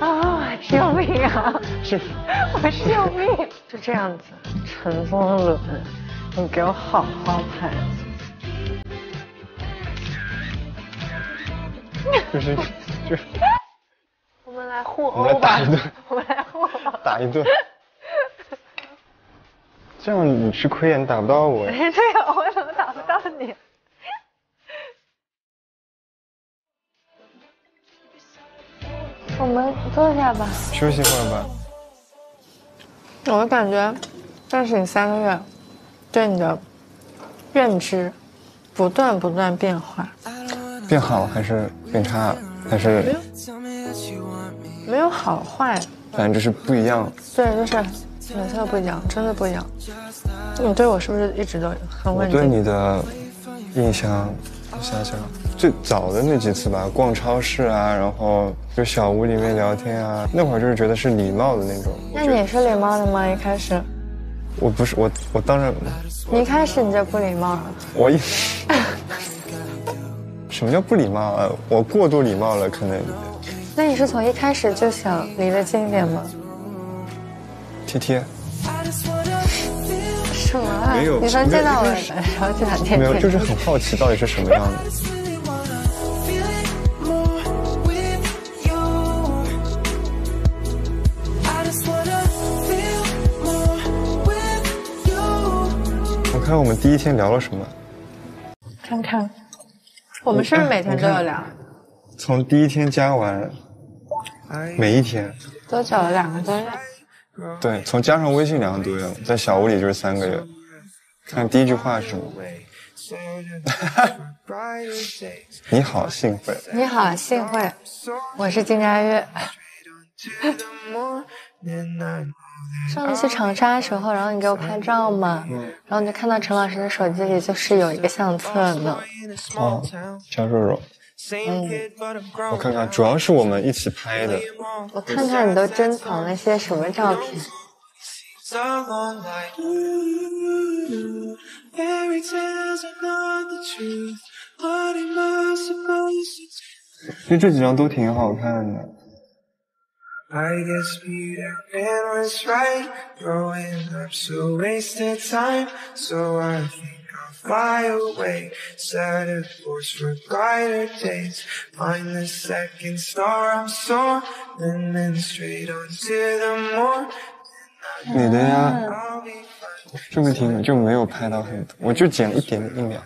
啊，救命啊！是，我救命！就这样子，陈松伦，你给我好好拍。就是就是。我们来互殴吧。我们打一顿。我们来互殴。打一顿。 这样你吃亏呀，你打不到我呀。哎，对呀，我怎么打不到你？我们坐下吧，休息会儿吧。我感觉认识你三个月，对你的认知不断不断变化。变好还是变差？还是没有好坏，反正就是不一样。对，就是。 颜色不一样，真的不一样。你对我是不是一直都很稳定？我对你的印象，想想最早的那几次吧，逛超市啊，然后就小屋里面聊天啊，那会儿就是觉得是礼貌的那种。那你是礼貌的吗？一开始？我不是，我我当然。你一开始你就不礼貌了。我一。什么叫不礼貌啊？我过度礼貌了，可能。那你是从一开始就想离得近一点吗？ 贴贴，什么、啊？没有，你说见到我的时候就想贴贴，没有，就是很好奇到底是什么样的。我看我们第一天聊了什么？看看，我们是不是每天都有聊？啊、从第一天加完，每一天多久了？两个多月。 对，从加上微信两个多月，在小屋里就是三个月。看第一句话是什么？你好，幸会。你好，幸会。我是金佳悦。上次去长沙的时候，然后你给我拍照嘛，嗯、然后你就看到陈老师的手机里就是有一个相册呢。哦，小肉肉。 嗯，我看看，主要是我们一起拍的。我看看你都珍藏了些什么照片？ Someone like you. Fairy tales are not the truth, but am I supposed to? 其实这几张都挺好看的。I guess Peter Pan was right. Growing up, so wasted time. So I think I'll fly away. Set a course for brighter days. Find the second star. I'm soaring, and then straight onto the moor. 你的呀，这个挺就没有拍到很多，我就剪了一点一秒。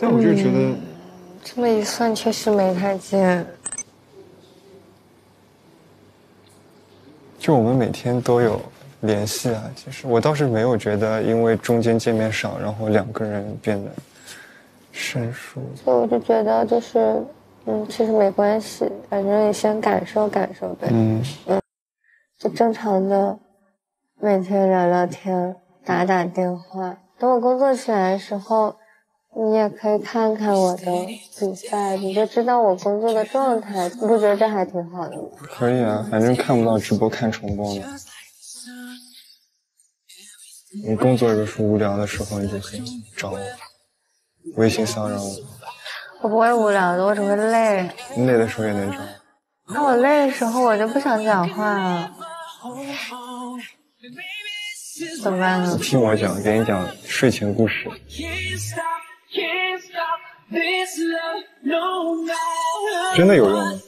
但我就觉得、嗯，这么一算确实没太见。就我们每天都有联系啊，其实我倒是没有觉得，因为中间见面少，然后两个人变得生疏。所以我就觉得就是。 嗯，其实没关系，反正也先感受感受呗。嗯嗯，就正常的，每天聊聊天，打打电话。等我工作起来的时候，你也可以看看我的比赛，你就知道我工作的状态。你不觉得这还挺好的吗？可以啊，反正看不到直播，看重播嘛。你工作有时候无聊的时候，你就可以找我，微信骚扰我。 我不会无聊的，我只会累。你累的时候也能找。那我累的时候，我就不想讲话了。怎么办呢？听我讲，给你讲睡前故事。真的有用吗？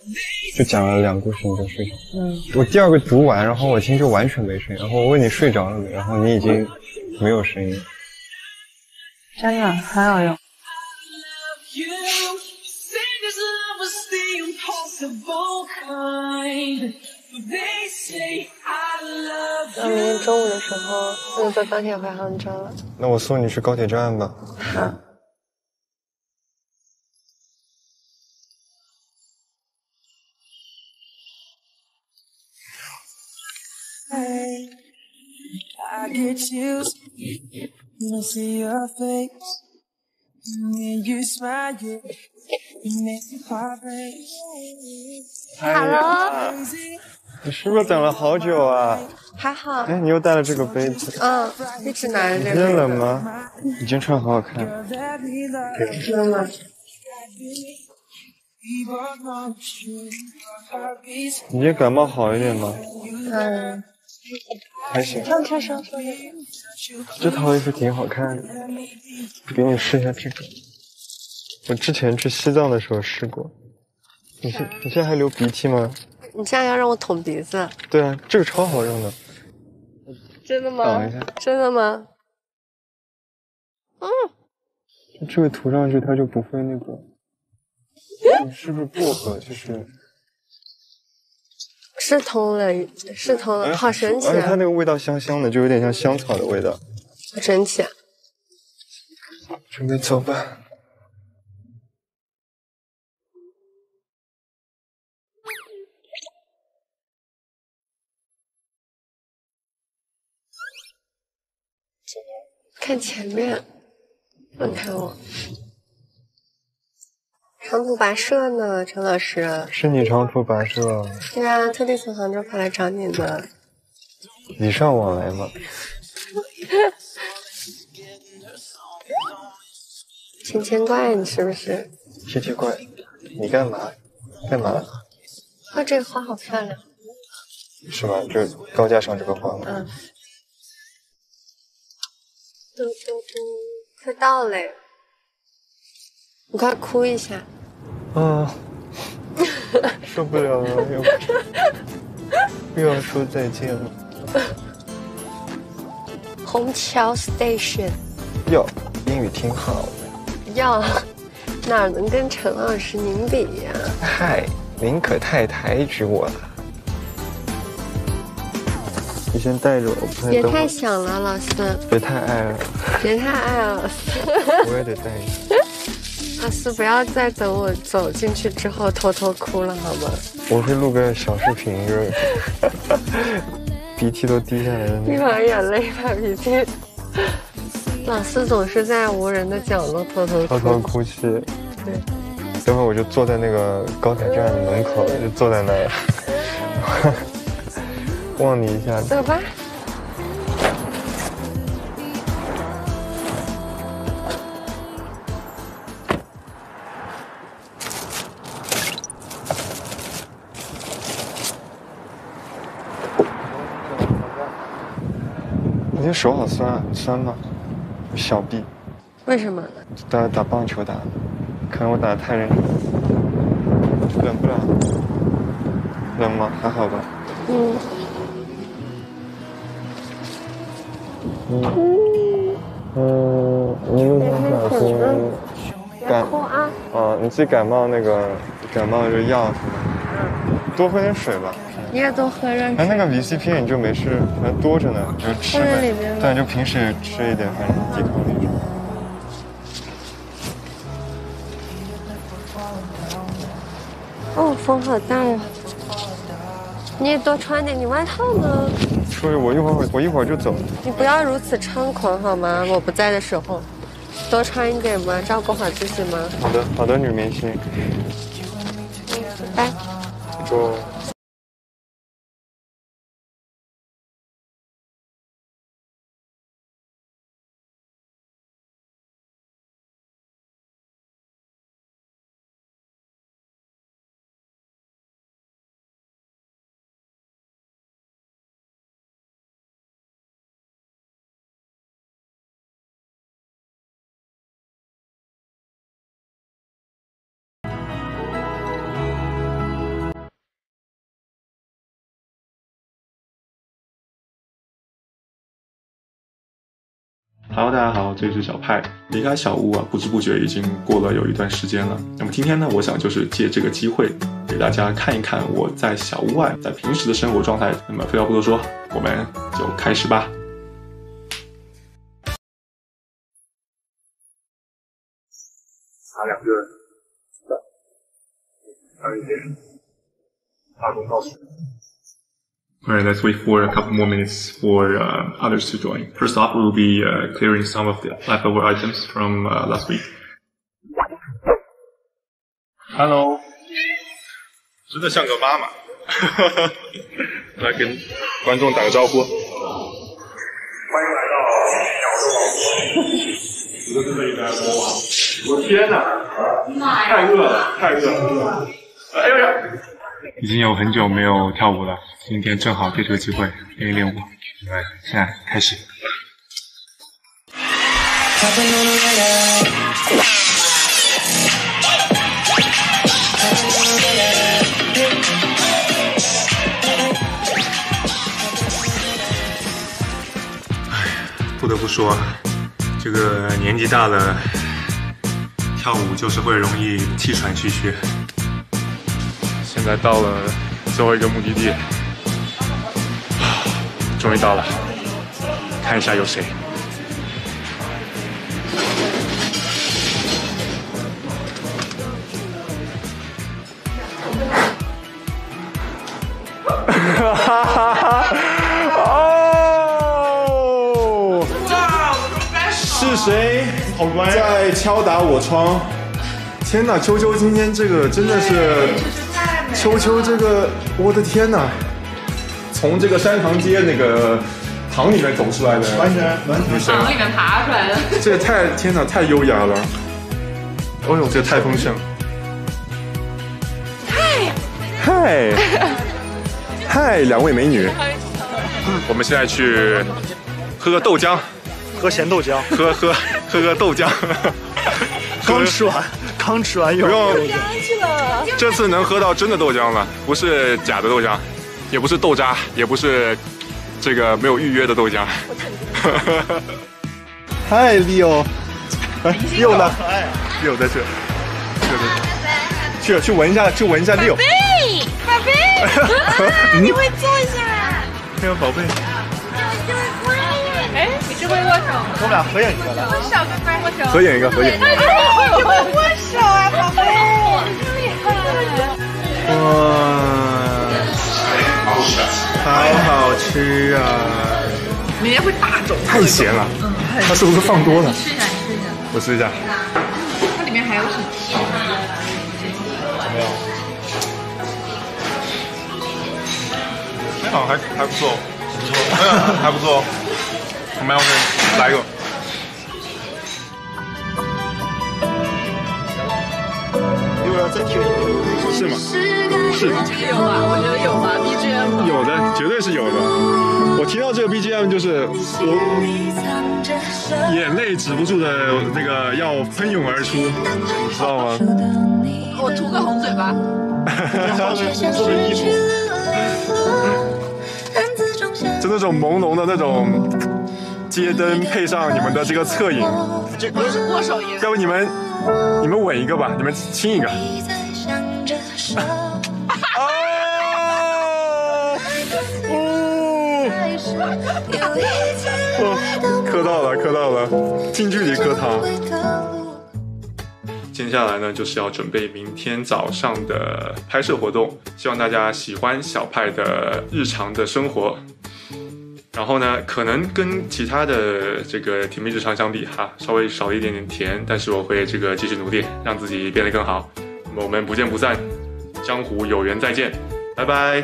就讲了两故事你就睡着。嗯。我第二个读完，然后我听就完全没声音，然后我问你睡着了没，然后你已经没有声音。真的很有用。 我明天中午的时候我坐高铁回杭州了。那我送你去高铁站吧。好。I get chills when I see your face. You smile, you make me heartbreak. Hello， 你是不是等了好久啊？还好。哎，你又带了这个杯子。嗯，一直拿着这个。你今天冷吗？你今天穿好好看。真的吗？你今天感冒好一点吗？嗯。 还行，让我穿上。这套衣服挺好看的，给你试一下这个。我之前去西藏的时候试过。你现你现在还流鼻涕吗？你现在要让我捅鼻子？对啊，这个超好用的。真的吗？挡一下。真的吗？嗯。这个涂上去它就不会那个。嗯、是不是薄荷？就是。 是通了，是通了，好神奇、啊！而且它那个味道香香的，就有点像香草的味道，好神奇、啊。准备走吧。看前面，你看我。长途跋涉呢，陈老师。是你长途跋涉？对啊，特地从杭州跑来找你的。礼尚往来嘛。挺牵挂，你是不是？是牵挂。你干嘛？干嘛？哦，这个花好漂亮。是吗？就高架上这个花吗？嗯。嘟嘟嘟，快到嘞！ 你快哭一下！啊，受不了了，又又要说再见了。虹桥 station。哟，英语挺好的。哟，哪能跟陈老师您比呀、啊？嗨，您可太抬举我了。你先带着我。别太想了，老四。别太爱了。别太爱了，老四。我也得带你。老师，不要再等我走进去之后偷偷哭了，好吗？我会录个小视频，就是鼻涕都滴下来了。一把眼泪，一把鼻涕。老师总是在无人的角落偷偷偷偷哭泣。对。那会儿我就坐在那个高铁站门口，就坐在那儿望你一下。走吧。你这手好酸啊，酸吗？小臂。为什么？打打棒球打的。 可能我打得太认真了，冷不冷？冷吗？还好吧。嗯。嗯。嗯，你有什么表情？感冒啊？啊，你自己感冒那个感冒就药什么，多喝点水吧。你也多喝点水。哎，那个 V C P 你就没事，反正多着呢，就吃呗。对，就平时吃一点，反正抵抗力。 哦，风好大呀！你也多穿点，你外套呢？出去，我一会儿我一会儿就走。你不要如此猖狂好吗？我不在的时候，多穿一点嘛，照顾好自己嘛。好的，好的，女明星。拜拜。祝。 Hello， 大家好，这里是小派。离开小屋啊，不知不觉已经过了有一段时间了。那么今天呢，我想就是借这个机会，给大家看一看我在小屋外在平时的生活状态。那么废话不多说，我们就开始吧。 两个人，二一点，大功告成。 Alright, let's wait for a couple more minutes for uh, others to join. First off, we'll be uh, clearing some of the leftover items from uh, last week. Hello. 真的像个妈妈。来跟观众打个招呼。欢迎来到鸟的王国。我天哪！太饿了，太饿了！哎呦呀！ 已经有很久没有跳舞了，今天正好借这个机会练一练舞。来，现在开始。不得不说，这个年纪大了，跳舞就是会容易气喘吁吁。 现在到了最后一个目的地，终于到了，看一下有谁。哈哈哈哈！哦，是谁在敲打我窗？天哪，秋秋今天这个真的是。 秋秋，这个我的天哪！从这个山塘街那个塘里面走出来的，完全完全是塘里面爬出来的，这也太天哪，太优雅了！哦呦，这太丰盛！嗨嗨嗨，两位美女，我们现在去喝个豆浆，喝咸豆浆，喝喝喝个豆浆。刚吃完，刚吃完又不用豆浆去了。这次能喝到真的豆浆了，不是假的豆浆，也不是豆渣，也不是这个没有预约的豆浆。嗨，Leo， 哎，又呢？又在这，去去闻一下，去闻一下 Leo。宝贝，宝贝，啊，你会坐下。哎呀，宝贝。哎，你是会握手吗？我们俩合影一个来。握手跟拍握手。合影一个，合影一个。 握手啊，宝贝！哇，好好吃啊！明天会大肿。太咸了，它是不是放多了？试一下，试一下。我试一下。它里面还有什么？那好像还还不错，不错，嗯，还不错。我们要不来一个？ 再听是吗？是的，有吧？我觉得有吧 ，B G M 有的，绝对是有的。我听到这个 B G M 就是我眼泪止不住的那个要喷涌而出，你知道吗？我涂个红嘴巴，然后做衣服，就那种朦胧的那种街灯，配上你们的这个侧影，这个是握手影，要不你们。 你们吻一个吧，你们亲一个。哦，哦，磕到了，磕到了，近距离磕他。接下来呢，就是要准备明天早上的拍摄活动，希望大家喜欢小派的日常的生活。 然后呢，可能跟其他的这个甜蜜日常相比哈，稍微少一点点甜，但是我会这个继续努力，让自己变得更好。那么我们不见不散，江湖有缘再见，拜拜。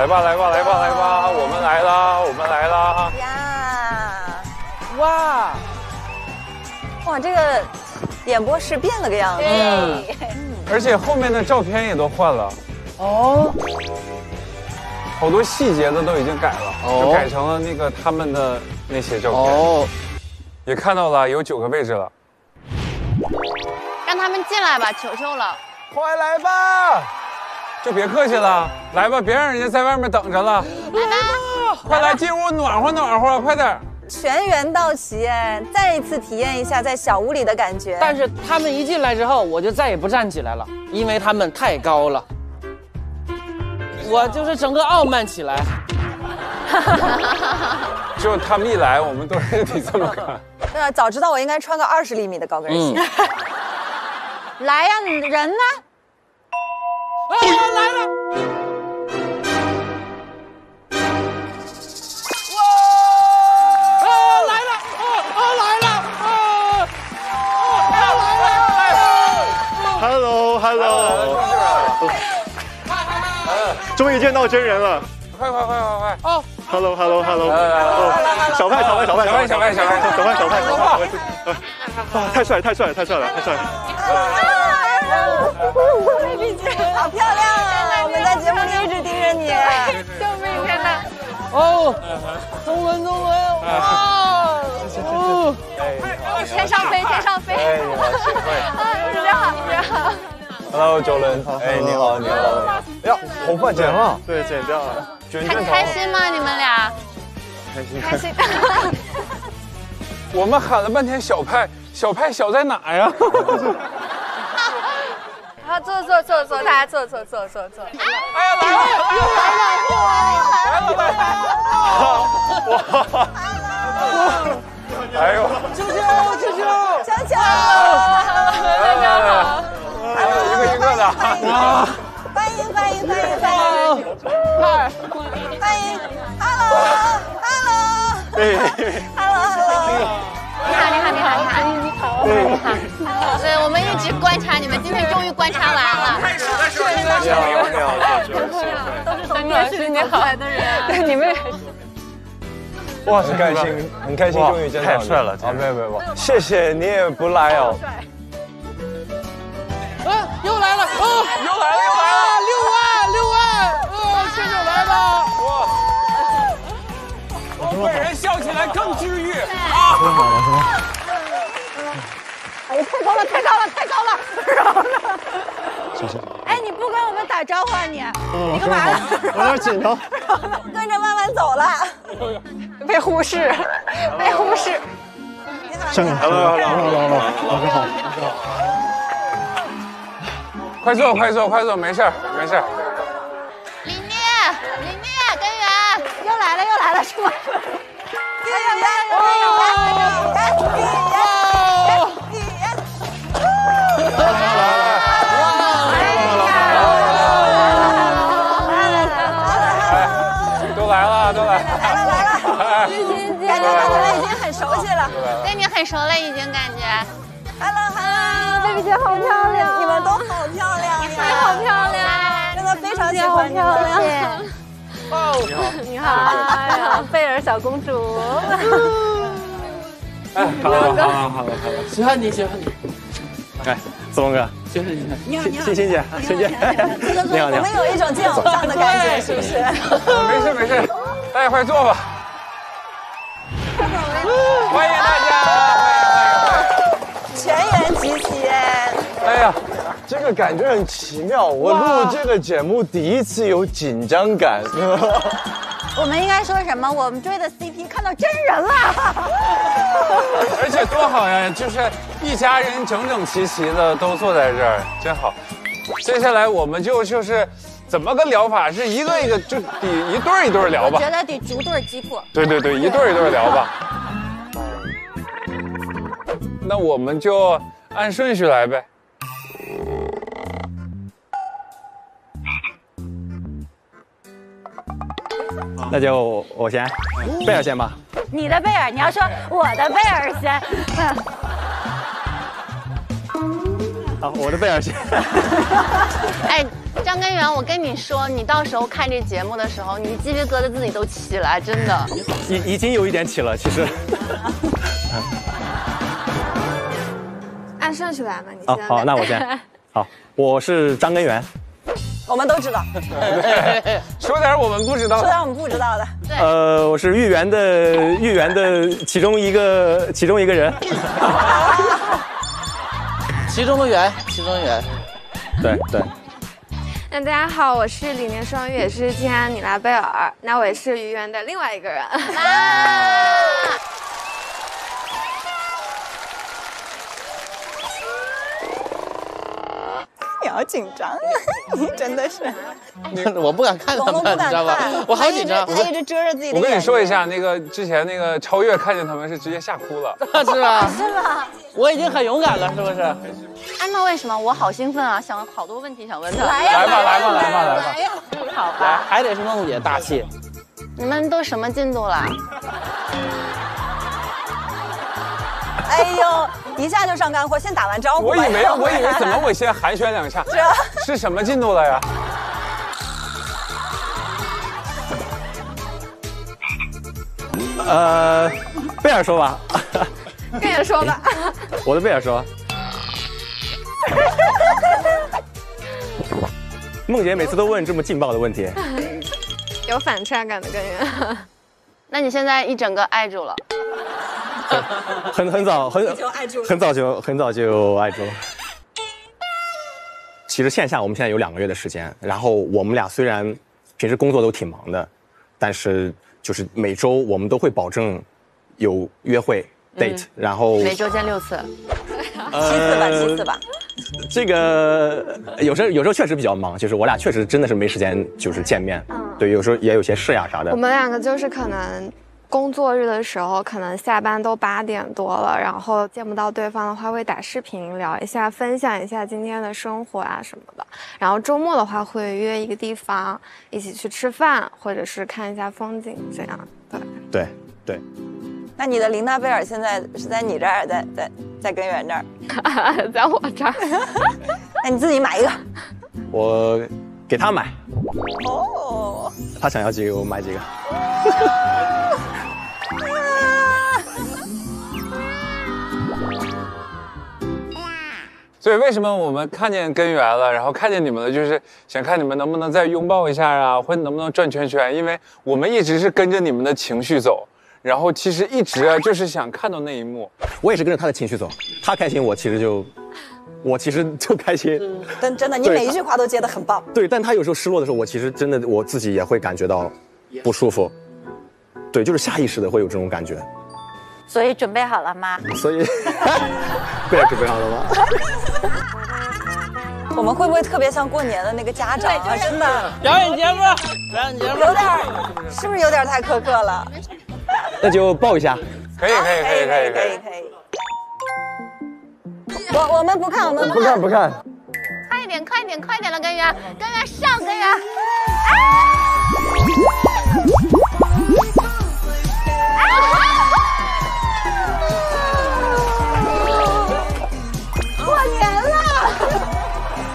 来吧，来吧，来吧，来吧！我们来啦，我们来啦！呀，哇，哇，这个演播室变了个样子，嗯，而且后面的照片也都换了，哦，好多细节的都已经改了，哦、就改成了那个他们的那些照片，哦，也看到了，有九个位置了，让他们进来吧，求求了，快来吧！ 就别客气了，来吧，别让人家在外面等着了。来吧，快来进屋暖和暖和，快点！全员到齐，哎，再一次体验一下在小屋里的感觉。但是他们一进来之后，我就再也不站起来了，因为他们太高了，我就是整个傲慢起来。只有他们一来，我们都是得这么看。对啊，早知道我应该穿个二十厘米的高跟鞋。嗯、来呀，人呢？ 啊，来了！哇！啊，来了！啊啊，来了！啊啊，来了 ！Hello Hello！ 终于见到真人了！快快快快快！哦 ！Hello Hello Hello！ 小派小派小派小派小派小派小派小派小派！太帅太帅太帅了太帅了！ 好漂亮啊！我们在节目里一直盯着你，救命！看看，哦，中文中文，哇！哦，天上飞，天上飞！哎，你好，你好。Hello， 周伦，哎，你好，你好。呀，头发剪了，对，剪掉了。很开心吗？你们俩？开心，开心。我们喊了半天小派，小派小在哪呀？ 啊，坐坐坐坐，大家坐坐坐坐坐。哎呀，来了，又来了，来了，来了！哇！哎呦！啾啾啾啾！强强！大家好！哎呦，一个一个的！哇！欢迎欢迎欢迎欢迎！嗨！欢迎 ！Hello！Hello！ 对 ！Hello！Hello！ 你好，你好，你好，你好，你好，对，我们一直观察你们，今天终于观察完了。开始的时候，你好，你好，你好，都是从电视里走来的人。对，你们。哇，很开心，很开心，终于见到你。太帅了！啊，没有没有，谢谢你也不来哦。啊，又来了！啊，又来了！又来了！六万，六万！啊，谢谢来吧。哇。 本人笑起来更治愈。哎，太高了，太高了，太高了，饶了。谢谢。哎，你不跟我们打招呼啊你？你干嘛呢？我有点紧张。跟着慢慢走了。被忽视，被忽视。上来，来来来来来，老师好，老师好。快坐，快坐，快坐，没事儿，没事儿。琳妮，琳妮，根源。 来了又来了是吗？耶耶耶耶耶耶耶！熟悉了，跟你很熟了，已经感觉。Hello Hello， 贝贝姐好漂亮，你们都好漂亮，你好漂亮，真的非常喜欢你们。哦，你好，你好，贝尔小公主。哎，好了好了好了好了，喜欢你喜欢你。哎，子龙哥，欣欣姐，你好你好，欣欣姐，欣姐，你好你好，我们有一种见偶像的感觉，是不是？没事没事，大家快坐吧。欢迎大家，欢迎欢迎，全员集齐哎！哎呀，这个感觉很奇妙，我录这个节目第一次有紧张感。我们应该说什么？我们追的 C P 看到真人了，而且多好呀！就是一家人整整齐齐的都坐在这儿，真好。接下来我们就就是怎么个聊法？是一个一个就得一对一对聊吧？我觉得得逐对击破。对对对，一对一对聊吧。那我们就按顺序来呗。那就我先，贝尔先吧。你的贝尔，你要说我的贝尔先。好，我的贝尔先。哎，张根源，我跟你说，你到时候看这节目的时候，你鸡皮疙瘩自己都起来，真的。已已经有一点起了，其实。按顺序来嘛，你先。好，那我先。好，我是张根源。我们都知道，说点我们不知道，说点我们不知道的。对，呃，我是豫园的豫园的其中一个其中一个人，其中的园，其中的园，对对。那大家好，我是李宁双玉，也是今天的尼娜贝尔，那我也是豫园的另外一个人。好紧张，你真的是，我不敢看他们，你知道吧？我好紧张，他一直遮着自己的眼睛。我跟你说一下，那个之前那个超越看见他们是直接吓哭了，是吧？是吧？我已经很勇敢了，是不是？哎，那为什么我好兴奋啊？想好多问题想问他。来呀，来吧，来吧，来吧，来吧。好吧，还得是梦姐大气。你们都什么进度了？哎呦，一下就上干货，先打完招呼。我以为，我以为怎么我先寒暄两下，这是什么进度了呀？呃，贝尔说吧，贝尔说吧，我的贝尔说。梦姐每次都问这么劲爆的问题，有反差感的根源。那你现在一整个爱住了。很很早很很早就很早就爱住了。其实线下我们现在有两个月的时间，然后我们俩虽然平时工作都挺忙的，但是就是每周我们都会保证有约会 date， 然后每周见六次，七次吧七次吧。这个有时候有时候确实比较忙，就是我俩确实真的是没时间就是见面，对，有时候也有些事呀啥的。我们两个就是可能。工作日的时候，可能下班都八点多了，然后见不到对方的话，会打视频聊一下，分享一下今天的生活啊什么的。然后周末的话，会约一个地方一起去吃饭，或者是看一下风景，这样。对对对。那你的尼娜贝尔现在是在你这儿，在在在根源这儿，在我这儿。那你自己买一个。我给他买。哦。他想要几个，我买几个。所以为什么我们看见根源了，然后看见你们了，就是想看你们能不能再拥抱一下啊，或者能不能转圈圈？因为我们一直是跟着你们的情绪走，然后其实一直啊就是想看到那一幕。我也是跟着他的情绪走，他开心我其实就，我其实就开心。嗯、但真的，你每一句话都接得很棒。对，但他有时候失落的时候，我其实真的我自己也会感觉到不舒服。对，就是下意识的会有这种感觉。所以准备好了吗？所以，贝尔准备好了吗？我们会不会特别像过年的那个家长啊？真的，表演节目，表演节目，有点，是不是有点太苛刻了？那就抱一下，可以，可以，可以，可以，可以，可以。我我们不看，我们不看，不看。快点，快点，快点了，根源，根源上，根源。啊！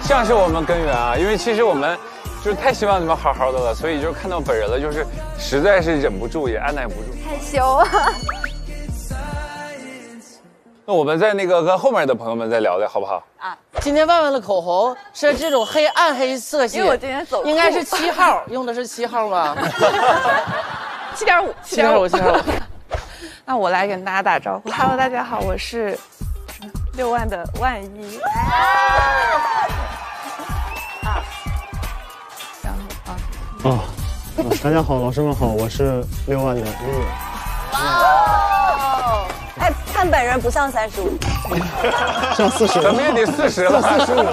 这样是我们根源啊，因为其实我们就是太希望你们好好的了，所以就是看到本人了，就是实在是忍不住，也按耐不住，害羞啊。那我们在那个跟后面的朋友们再聊聊，好不好？啊，今天问问的口红是这种黑暗黑色系，因为我今天走，应该是七号，用的是七号吗？七点五，七点五，七点五。那我来跟大家打招呼 ，Hello， 大家好，我是六万的万一。啊，然后啊，哦，大家好，老师们好，我是六万的六。哇。 哎，看本人不像三十五，像四十，怎么也得四十了，四十五。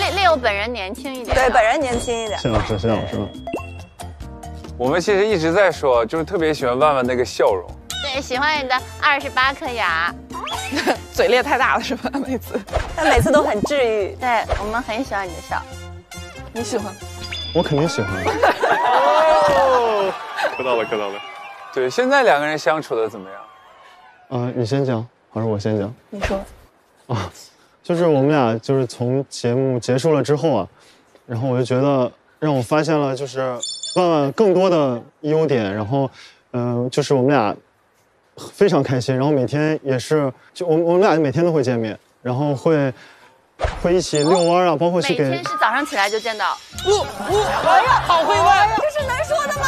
六六本人年轻一点，对，本人年轻一点。谢老师，谢老师。我们其实一直在说，就是特别喜欢万万那个笑容，对，喜欢你的二十八颗牙，嘴裂太大了是吧？每次，但每次都很治愈。对，我们很喜欢你的笑，你喜欢？我肯定喜欢。哦，磕到了，磕到了。 对，现在两个人相处的怎么样？啊、呃，你先讲还是我先讲？你说。啊，就是我们俩就是从节目结束了之后啊，然后我就觉得让我发现了就是万万更多的优点，然后，嗯、呃，就是我们俩非常开心，然后每天也是就我我们俩每天都会见面，然后会会一起遛弯啊，哦、包括去给每天是早上起来就见到。呜呜、哦，哎、哦、呀，好会弯，这是能说的吗？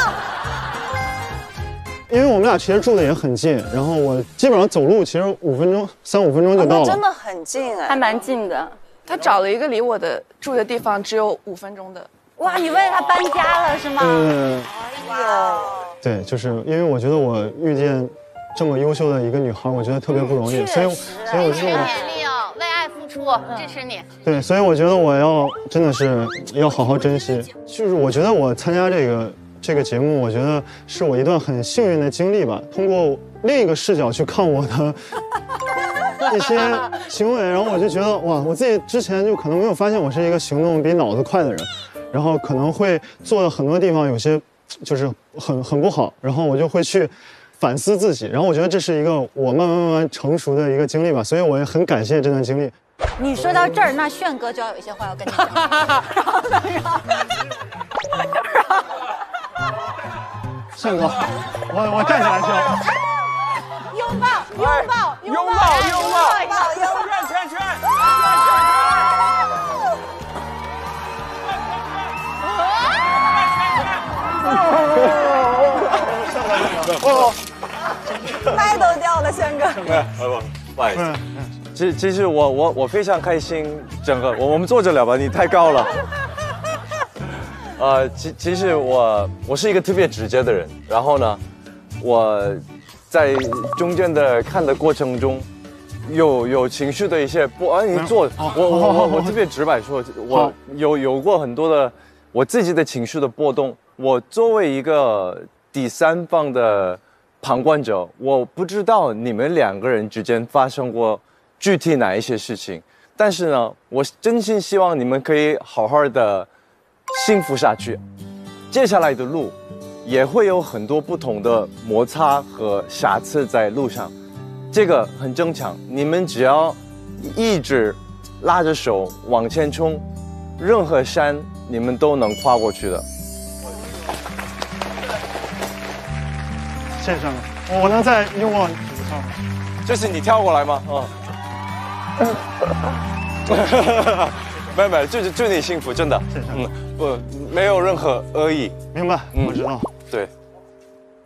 因为我们俩其实住的也很近，然后我基本上走路其实五分钟、三五分钟就到了，哦、真的很近哎，还蛮近的。他找了一个离我的住的地方只有五分钟的。哇，你为了他搬家了是吗？嗯。哎呀。对，就是因为我觉得我遇见这么优秀的一个女孩，我觉得特别不容易，嗯、所以所以我就。努力哦，为爱付出，嗯、支持你。对，所以我觉得我要真的是要好好珍惜。就是我觉得我参加这个。 这个节目，我觉得是我一段很幸运的经历吧。通过另一个视角去看我的一些行为，然后我就觉得哇，我自己之前就可能没有发现我是一个行动比脑子快的人，然后可能会做的很多地方有些就是很很不好，然后我就会去反思自己。然后我觉得这是一个我慢慢慢慢成熟的一个经历吧，所以我也很感谢这段经历。你说到这儿，那炫哥就要有一些话要跟你讲。然后呢，然后，然后。 炫哥，我我站起来听。拥抱，拥抱，拥抱，拥抱，拥抱，拥抱，转圈圈，转圈圈，麦都掉了，炫哥。不好意思，其其实我我我非常开心，整个我我们坐着聊吧，你太高了。 呃，其其实我我是一个特别直接的人，然后呢，我在中间的看的过程中，有有情绪的一些不安于做，我我我我特别直白说，我有有过很多的我自己的情绪的波动，我作为一个第三方的旁观者，我不知道你们两个人之间发生过具体哪一些事情，但是呢，我真心希望你们可以好好的。 幸福下去，接下来的路也会有很多不同的摩擦和瑕疵在路上，这个很正常。你们只要一直拉着手往前冲，任何山你们都能跨过去的。先生，我能再用我一下吗？这是你跳过来吗？啊。没有没有，祝祝你幸福，真的，嗯，不，没有任何恶意，明白？嗯，我知道，对，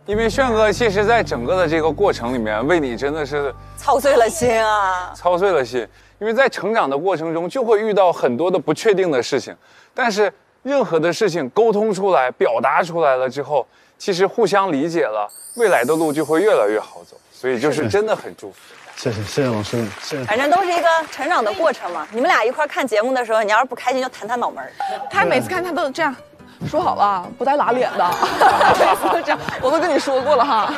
因为炫哥其实，在整个的这个过程里面，为你真的是操碎了心啊，操碎了心，因为在成长的过程中，就会遇到很多的不确定的事情，但是任何的事情沟通出来、表达出来了之后，其实互相理解了，未来的路就会越来越好走，所以就是真的很祝福。 谢谢谢谢老师，谢谢。反正都是一个成长的过程嘛。你们俩一块看节目的时候，你要是不开心就弹他脑门儿。他每次看他都这样，说好了不带拉脸的，每次都这样。我都跟你说过了哈。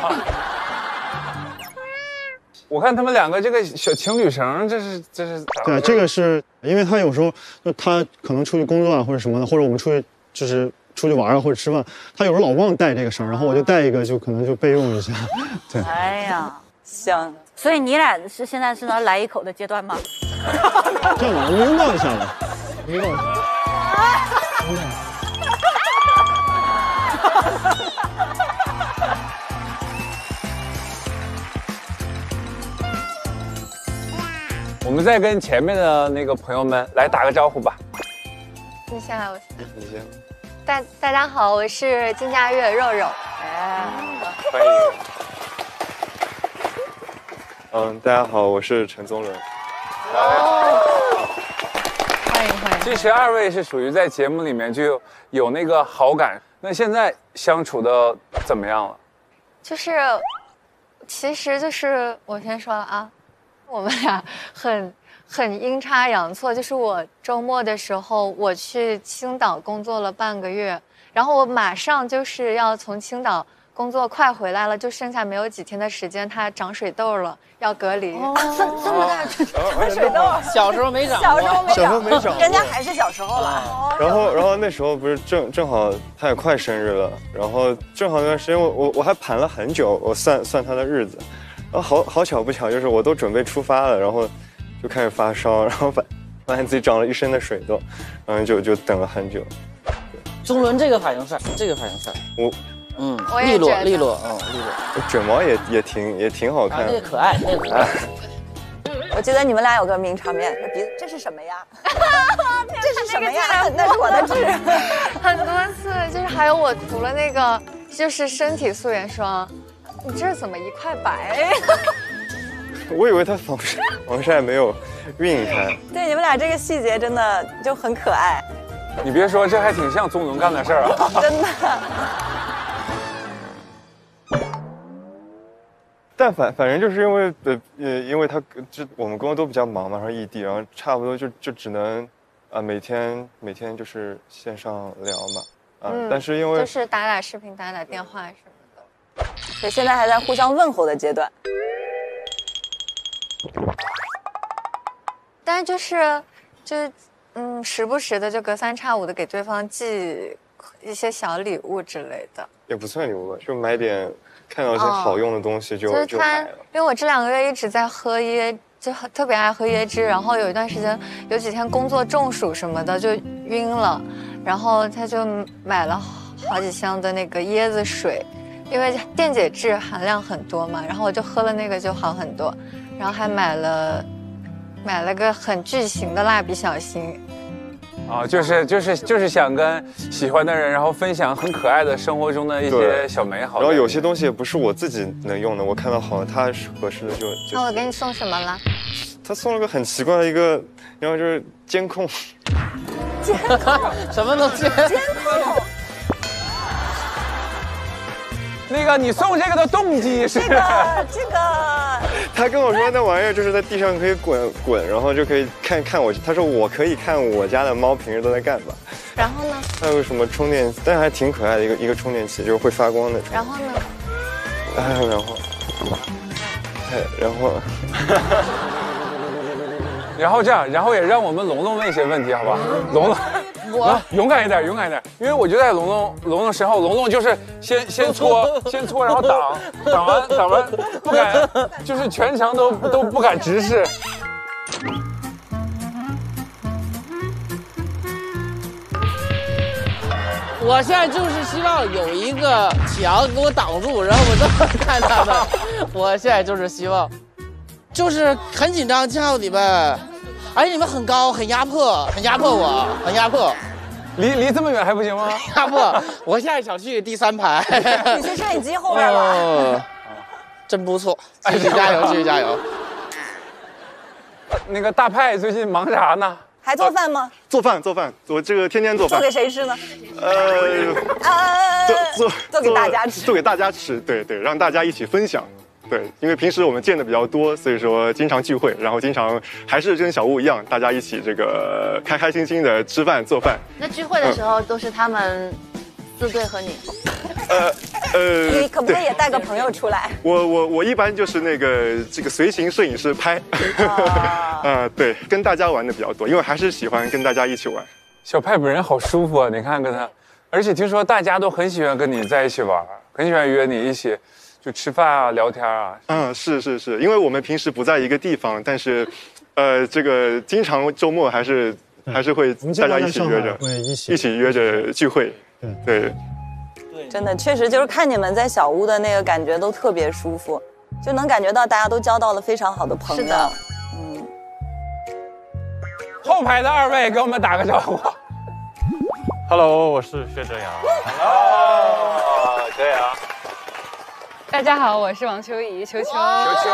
我看他们两个这个小情侣绳，这是这是对，这个是因为他有时候就他可能出去工作啊或者什么的，或者我们出去就是出去玩啊或者吃饭，他有时候老忘带这个绳，然后我就带一个就可能就备用一下。对，哎呀，行。 所以你俩是现在是能来一口的阶段吗？这我明白下来，明白下来。 我们再跟前面的那个朋友们来打个招呼吧。你先来，我先来。你先。大大家好，我是金佳悦肉肉。哎，欢迎。嗯，大家好，我是陈宗伦。哦，欢迎欢迎。其实二位是属于在节目里面就有那个好感，那现在相处的怎么样了？就是，其实就是我先说了啊。 我们俩很很阴差阳错，就是我周末的时候我去青岛工作了半个月，然后我马上就是要从青岛工作快回来了，就剩下没有几天的时间，他长水痘了，要隔离。哦、这么大长水痘，小时候没长，小时候没长，小时候没长，人家还是小时候了。然后然后那时候不是正正好他也快生日了，然后正好那段时间我我我还盘了很久，我算算他的日子。 啊，好好巧不巧，就是我都准备出发了，然后就开始发烧，然后发发现自己长了一身的水痘，然后就就等了很久。宗伦这个发型帅，这个发型帅，我嗯，利落利落，嗯利落。卷毛也也挺也挺好看的，那个可爱，那个可爱。我觉得你们俩有个名场面，鼻子这是什么呀？这是什么呀？那是我的痣，很多次，就是还有我涂了那个就是身体素颜霜。 你这怎么一块白？我以为它防晒防晒没有晕开。对，你们俩这个细节真的就很可爱。你别说，这还挺像宗伦干的事儿啊！真的。但反反正就是因为呃呃，因为他这我们工作都比较忙嘛，然后异地，然后差不多就就只能啊、呃、每天每天就是线上聊嘛啊，嗯、但是因为就是打打视频、打打电话什么。 对，现在还在互相问候的阶段，但是就是就是嗯，时不时的就隔三差五的给对方寄一些小礼物之类的，也不算礼物吧，就买点看到一些好用的东西就、哦、就买了。因为我这两个月一直在喝椰，就特别爱喝椰汁，然后有一段时间有几天工作中暑什么的就晕了，然后他就买了好几箱的那个椰子水。 因为电解质含量很多嘛，然后我就喝了那个就好很多，然后还买了，买了个很巨型的蜡笔小新，啊，就是就是就是想跟喜欢的人，然后分享很可爱的生活中的一些小美好。然后有些东西也不是我自己能用的，我看到好像它合适的就就。那我给你送什么了？他送了个很奇怪的一个，然后就是监控，监控什么东西？监控。 那个，你送这个的动机是？这个，这个。他跟我说那玩意儿就是在地上可以滚滚，然后就可以看看我。他说我可以看我家的猫平时都在干嘛。然后呢？还有什么充电？但是还挺可爱的一个一个充电器，就是会发光的。然后呢？哎，然后，哎，然后，然后这样，然后也让我们龙龙问一些问题，好吧？龙龙。 我勇敢一点，勇敢一点，因为我就在龙龙龙龙身后，龙龙就是先先搓，先搓，然后挡，挡完挡完不敢，就是全程都都不敢直视。我现在就是希望有一个墙给我挡住，然后我都看他们。我现在就是希望，就是很紧张，见到你们。 而且你们很高，很压迫，很压迫我，很压迫。离离这么远还不行吗？压迫！我现在想去第三排。你去摄影机后面吧。哦、真不错，继续加油，继续加油。那个大派最近忙啥呢？还做饭吗？做饭，做饭，我这个天天做饭。做给谁吃呢？呃，做做做给大家吃，做给大家吃，对对，让大家一起分享。 对，因为平时我们见的比较多，所以说经常聚会，然后经常还是跟小吴一样，大家一起这个开开心心的吃饭做饭。那聚会的时候都是他们自队和你。呃呃，你可不可以也带个朋友出来？我我我一般就是那个这个随行摄影师拍。啊、呃，对，跟大家玩的比较多，因为还是喜欢跟大家一起玩。小派本人好舒服啊，你看跟他，而且听说大家都很喜欢跟你在一起玩，很喜欢约你一起。 就吃饭啊，聊天啊。嗯，是是是，因为我们平时不在一个地方，但是呃，这个经常周末还是还是会大家一起约着，一起一起约着聚会。对对，真的确实就是看你们在小屋的那个感觉都特别舒服，就能感觉到大家都交到了非常好的朋友。是的，嗯。后排的二位给我们打个招呼。 Hello， 我是薛哲阳。Hello， 哲阳。大家好，我是王秋怡，秋秋。秋秋，秋秋，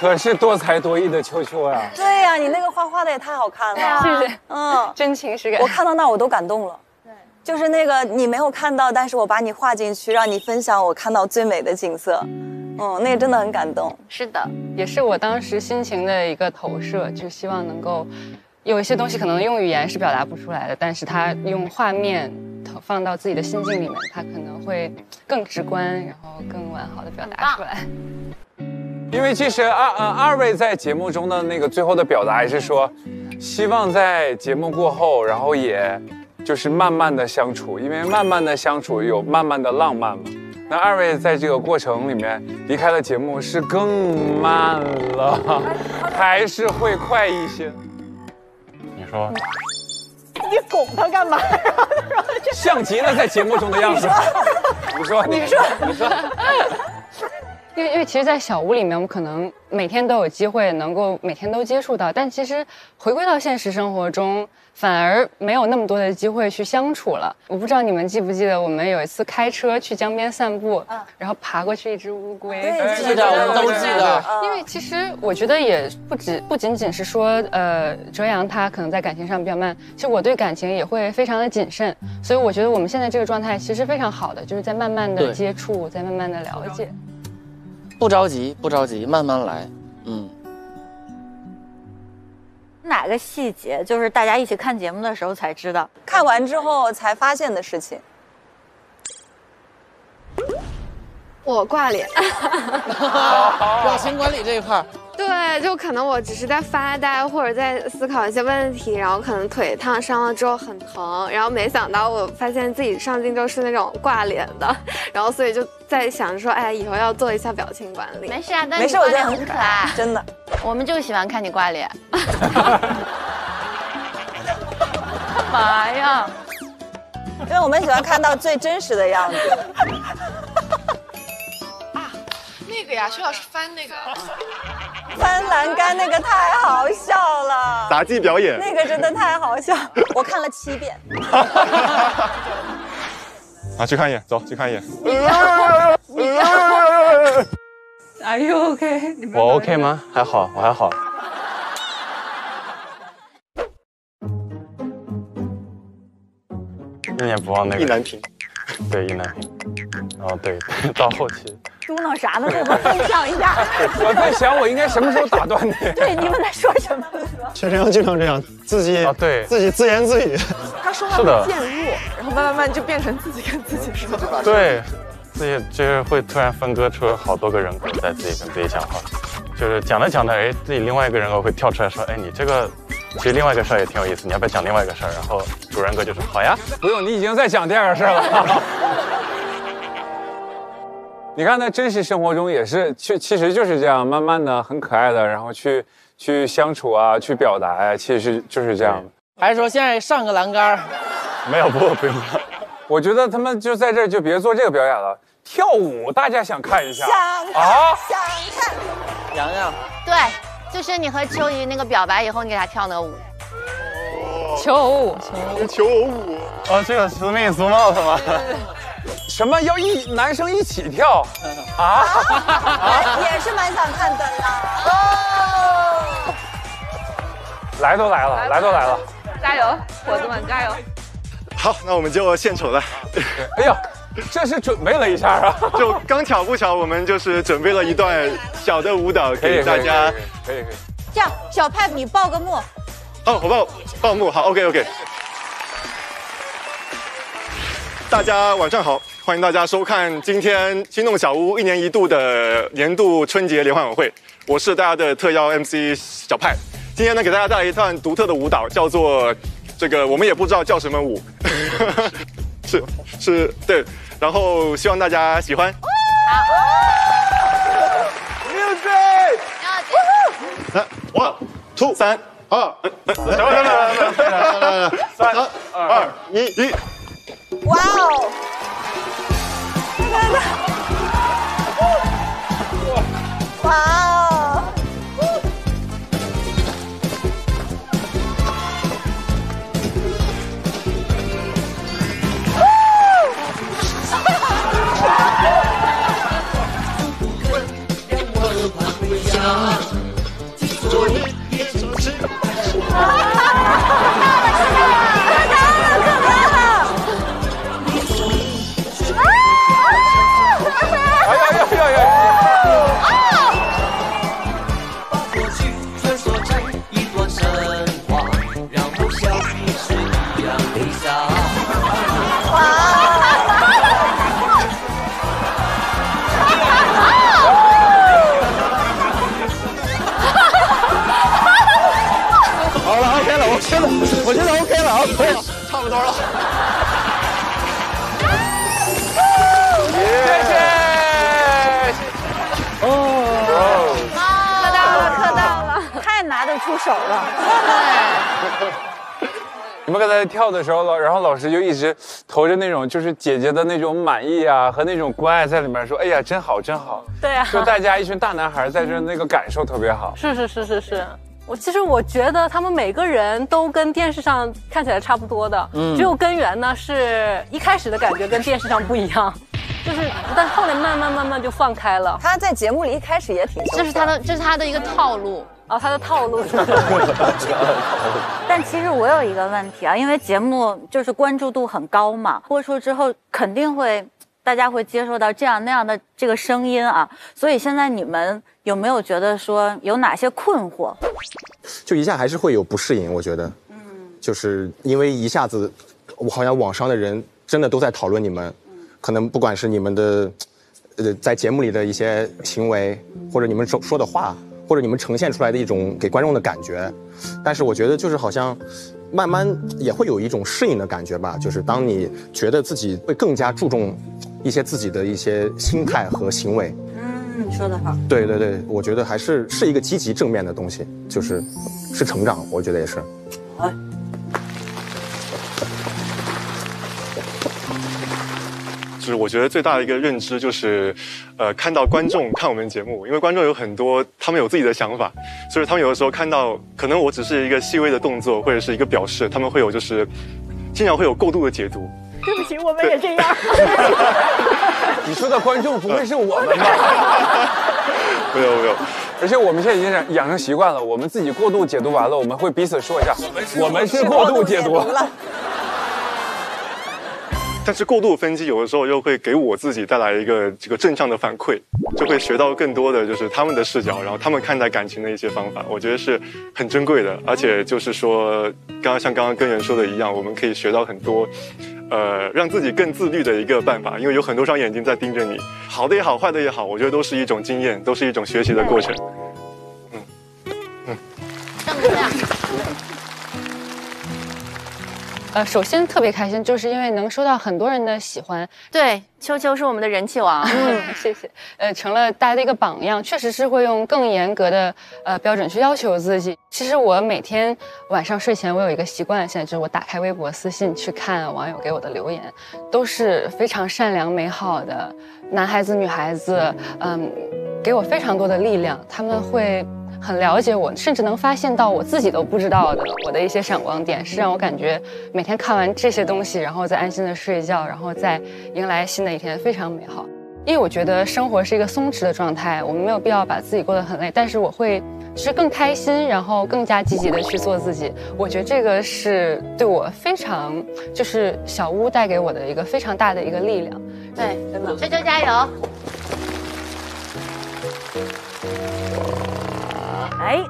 可是多才多艺的秋秋呀、啊。对呀、啊，你那个画画的也太好看了。啊、谢谢。嗯，真情实感。我看到那我都感动了。对，就是那个你没有看到，但是我把你画进去，让你分享我看到最美的景色。嗯，那个真的很感动。是的，也是我当时心情的一个投射，就希望能够。 有一些东西可能用语言是表达不出来的，但是他用画面放到自己的心境里面，他可能会更直观，然后更完好的表达出来。因为其实二呃二位在节目中的那个最后的表达也是说，希望在节目过后，然后也就是慢慢的相处，因为慢慢的相处有慢慢的浪漫嘛。那二位在这个过程里面离开了节目是更慢了，还是会快一些？ 说，你拱他干嘛？然后他说像极了在节目中的样子。你说，你说，你说。因为因为其实，在小屋里面，我们可能每天都有机会能够每天都接触到，但其实回归到现实生活中，反而没有那么多的机会去相处了。我不知道你们记不记得，我们有一次开车去江边散步，嗯、然后爬过去一只乌龟。对，记得，我们都记得。因为其实我觉得也不止，不仅仅是说，呃，哲阳他可能在感情上比较慢，其实我对感情也会非常的谨慎，所以我觉得我们现在这个状态其实非常好的，就是在慢慢的接触，在慢慢的了解。 不着急，不着急，慢慢来。嗯，哪个细节就是大家一起看节目的时候才知道，看完之后才发现的事情？我挂脸，表情管理这一块。对，就可能我只是在发呆或者在思考一些问题，然后可能腿烫伤了之后很疼，然后没想到我发现自己上镜就是那种挂脸的，然后所以就。 在想说，哎，以后要做一下表情管理。没事啊，但是我觉得很可爱，真的。我们就喜欢看你挂脸。干嘛呀？因为我们喜欢看到最真实的样子。啊，那个呀，薛老师翻那个，翻栏杆那个太好笑了。杂技表演。那个真的太好笑，我看了七遍。啊，去看一眼，走，去看一眼。Are you OK？ 我 OK 吗？还好，我还好。一眼不忘那个意难平，对意难平。哦，对，到后期。嘟囔啥呢？给我们分享一下。我在想，我应该什么时候打断你？对，你们在说什么？薛哲阳经常这样，自己啊，对，自己自言自语。他说话很渐入。 慢慢慢就变成自己跟自己说了，对，自己就是会突然分割出好多个人格在自己跟自己讲话，就是讲着讲着，哎，自己另外一个人格会跳出来说，哎，你这个其实另外一个事儿也挺有意思，你要不要讲另外一个事儿？然后主人格就说好呀，不用，你已经在讲第二个事儿了。你看在真实生活中也是，其其实就是这样，慢慢的很可爱的，然后去去相处啊，去表达呀、啊，其实就是这样的。还是说现在上个栏杆？ 没有，不不用。我觉得他们就在这儿，就别做这个表演了。跳舞，大家想看一下？想啊，想看。洋洋，对，就是你和秋怡那个表白以后，你给他跳那个舞。求偶舞，求偶舞。哦，这个俗媚俗貌是吗？什么要一男生一起跳？啊？也是蛮想看的啦。哦。来都来了，来都来了。加油，伙子们，加油！ 好，那我们就献丑了。哎呀，这是准备了一下啊，就刚巧不巧，我们就是准备了一段小的舞蹈给大家。可以可以。这样，小派你报个幕。哦，我报报幕。好 ，OK OK。大家晚上好，欢迎大家收看今天心动小屋一年一度的年度春节联欢晚会。我是大家的特邀 M C 小派，今天呢给大家带来一段独特的舞蹈，叫做。 这个我们也不知道叫什么舞，是是，对，然后希望大家喜欢。好，music， one two 三二，等等等等等等，三二一一，哇哦！看看看，哇哦！ 我觉得 OK 了啊，可以了，差不多了。谢谢。哦，磕到了，磕到了，太拿得出手了。对。你们刚才跳的时候，老然后老师就一直投着那种就是姐姐的那种满意啊和那种关爱在里面，说哎呀真好真好。对啊。就大家一群大男孩在这那个感受特别好。是是是是是。 我其实我觉得他们每个人都跟电视上看起来差不多的，嗯、只有根源呢是一开始的感觉跟电视上不一样，就是但后来慢慢慢慢就放开了。他在节目里一开始也挺，这是他的这是他的一个套路哦，他的套路是。但其实我有一个问题啊，因为节目就是关注度很高嘛，播出之后肯定会。 大家会接受到这样那样的这个声音啊，所以现在你们有没有觉得说有哪些困惑？就一下还是会有不适应，我觉得，嗯，就是因为一下子，我好像网上的人真的都在讨论你们，嗯、可能不管是你们的，呃，在节目里的一些行为，或者你们说说的话，或者你们呈现出来的一种给观众的感觉，但是我觉得就是好像。 慢慢也会有一种适应的感觉吧，就是当你觉得自己会更加注重一些自己的一些心态和行为。嗯，你说得好。对对对，我觉得还是是一个积极正面的东西，就是是成长，我觉得也是。哎。就是我觉得最大的一个认知就是，呃，看到观众看我们节目，因为观众有很多，他们有自己的想法，所以他们有的时候看到，可能我只是一个细微的动作或者是一个表示，他们会有就是，经常会有过度的解读。对不起，我们也这样。你说的观众不会是我们吧？没有没有，而且我们现在已经养成习惯了，我们自己过度解读完了，我们会彼此说一下，我们是过度解读了。 但是过度分析有的时候又会给我自己带来一个这个正向的反馈，就会学到更多的就是他们的视角，然后他们看待感情的一些方法，我觉得是很珍贵的。而且就是说，刚刚像刚刚跟人说的一样，我们可以学到很多，呃，让自己更自律的一个办法，因为有很多双眼睛在盯着你，好的也好，坏的也好，我觉得都是一种经验，都是一种学习的过程。嗯嗯，像这样。呃，首先特别开心，就是因为能收到很多人的喜欢。对，秋秋是我们的人气王，嗯，谢谢。呃，成了大家的一个榜样，确实是会用更严格的呃标准去要求自己。其实我每天晚上睡前，我有一个习惯，现在就是我打开微博私信去看网友给我的留言，都是非常善良美好的男孩子、女孩子，嗯，给我非常多的力量。他们会。 很了解我，甚至能发现到我自己都不知道的我的一些闪光点，是让我感觉每天看完这些东西，然后再安心的睡觉，然后再迎来新的一天，非常美好。因为我觉得生活是一个松弛的状态，我们没有必要把自己过得很累，但是我会是更开心，然后更加积极的去做自己。我觉得这个是对我非常，就是小屋带给我的一个非常大的一个力量。对，真的，秋秋加油！ 哎，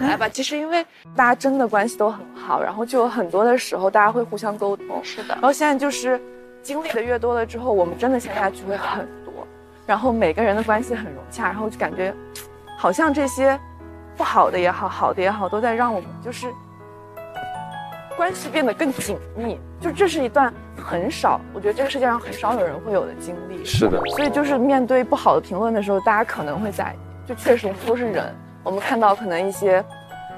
来吧。其实因为大家真的关系都很好，然后就有很多的时候大家会互相沟通。是的。然后现在就是经历的越多了之后，我们真的线下聚会很多，然后每个人的关系很融洽，然后就感觉好像这些不好的也好，好的也好，都在让我们就是关系变得更紧密。就这是一段很少，我觉得这个世界上很少有人会有的经历。是的。所以就是面对不好的评论的时候，大家可能会在意。 就确实我们都是人，我们看到可能一些，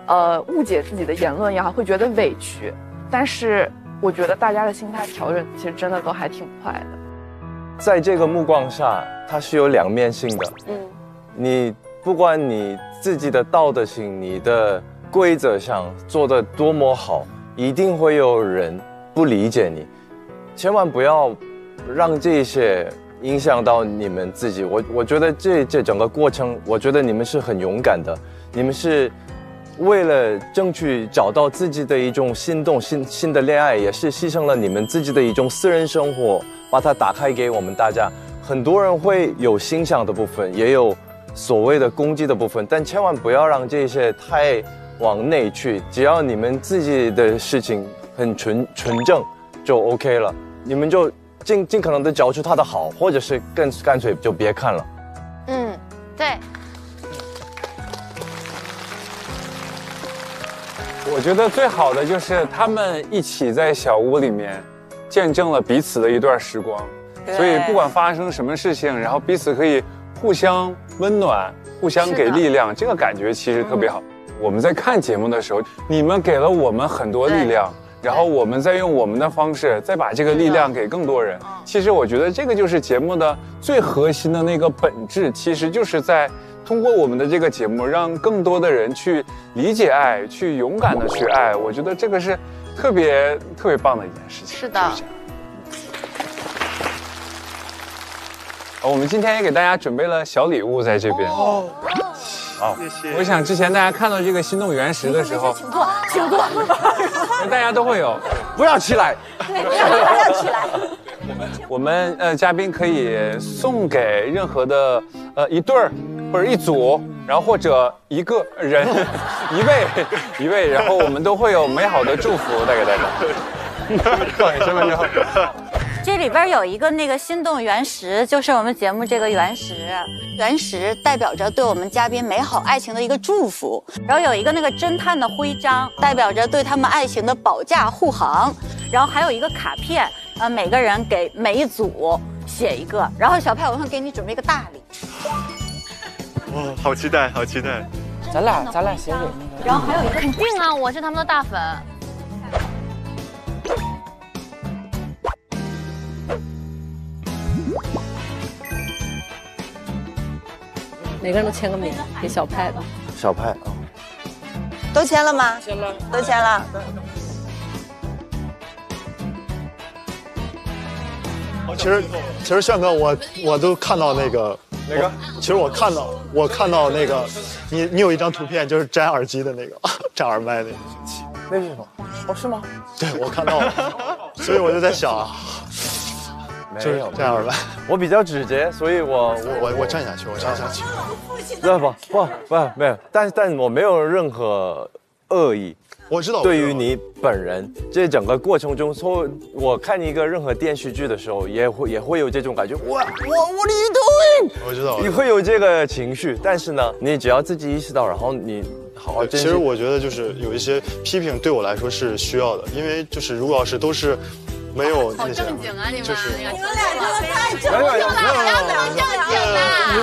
呃，误解自己的言论也好，会觉得委屈。但是我觉得大家的心态调整，其实真的都还挺快的。在这个目光下，它是有两面性的。嗯，你不管你自己的道德性、你的规则上做得多么好，一定会有人不理解你。千万不要让这些影响到你们自己。我我觉得这这整个过程，我觉得你们是很勇敢的，你们是为了争取找到自己的一种心动、新新的恋爱，也是牺牲了你们自己的一种私人生活，把它打开给我们大家。很多人会有欣赏的部分，也有所谓的攻击的部分，但千万不要让这些太往内去。只要你们自己的事情很纯纯正，就 OK 了。你们就尽尽可能的找出它的好，或者是更干脆就别看了。嗯，对。我觉得最好的就是他们一起在小屋里面见证了彼此的一段时光，所以不管发生什么事情，然后彼此可以互相温暖，互相给力量，这个感觉其实特别好。嗯、我们在看节目的时候，你们给了我们很多力量，然后我们再用我们的方式再把这个力量给更多人。嗯、其实我觉得这个就是节目的最核心的那个本质，其实就是在通过我们的这个节目，让更多的人去理解爱，去勇敢的去爱，我觉得这个是特别特别棒的一件事情。是的。我们今天也给大家准备了小礼物在这边。哦，好，谢谢。我想之前大家看到这个心动原石的时候，请坐，请坐，大家都会有，不要起来，对，不要起来。我们呃，嘉宾可以送给任何的呃一对儿。或者一组，然后或者一个人，一位一位，然后我们都会有美好的祝福带给大家。对，身份证。这里边有一个那个心动原石，就是我们节目这个原石，原石代表着对我们嘉宾美好爱情的一个祝福。然后有一个那个侦探的徽章，代表着对他们爱情的保驾护航。然后还有一个卡片，呃，每个人给每一组写一个。然后小派，我会给你准备一个大礼。哦，好期待，好期待！咱俩，咱俩写给那个。然后还有一个，肯定啊，我是他们的大粉。每个人都签个名，给小派吧。小派啊。都签了吗？签了。都签了。其实，其实炫哥，我我都看到那个。那个，其实我看到，我看到那个，你你有一张图片，就是摘耳机的那个，摘耳麦那个，那是什么？哦，是吗？对，我看到了，所以我就在想，啊，就是摘耳麦。我比较直接，所以我我我我站下去，我站下去。不不不不没有，但但我没有任何恶意。我知道。对于你本人，这整个过程中，说我看一个任何电视剧的时候，也会也会有这种感觉，我我 What are you doing？ 我知道，你会有这个情绪，但是呢，你只要自己意识到，然后你好好珍惜。其实我觉得就是有一些批评对我来说是需要的，因为就是如果要是都是没有那些，好正经啊你们，你们俩真的太正经了，不要这么正经了。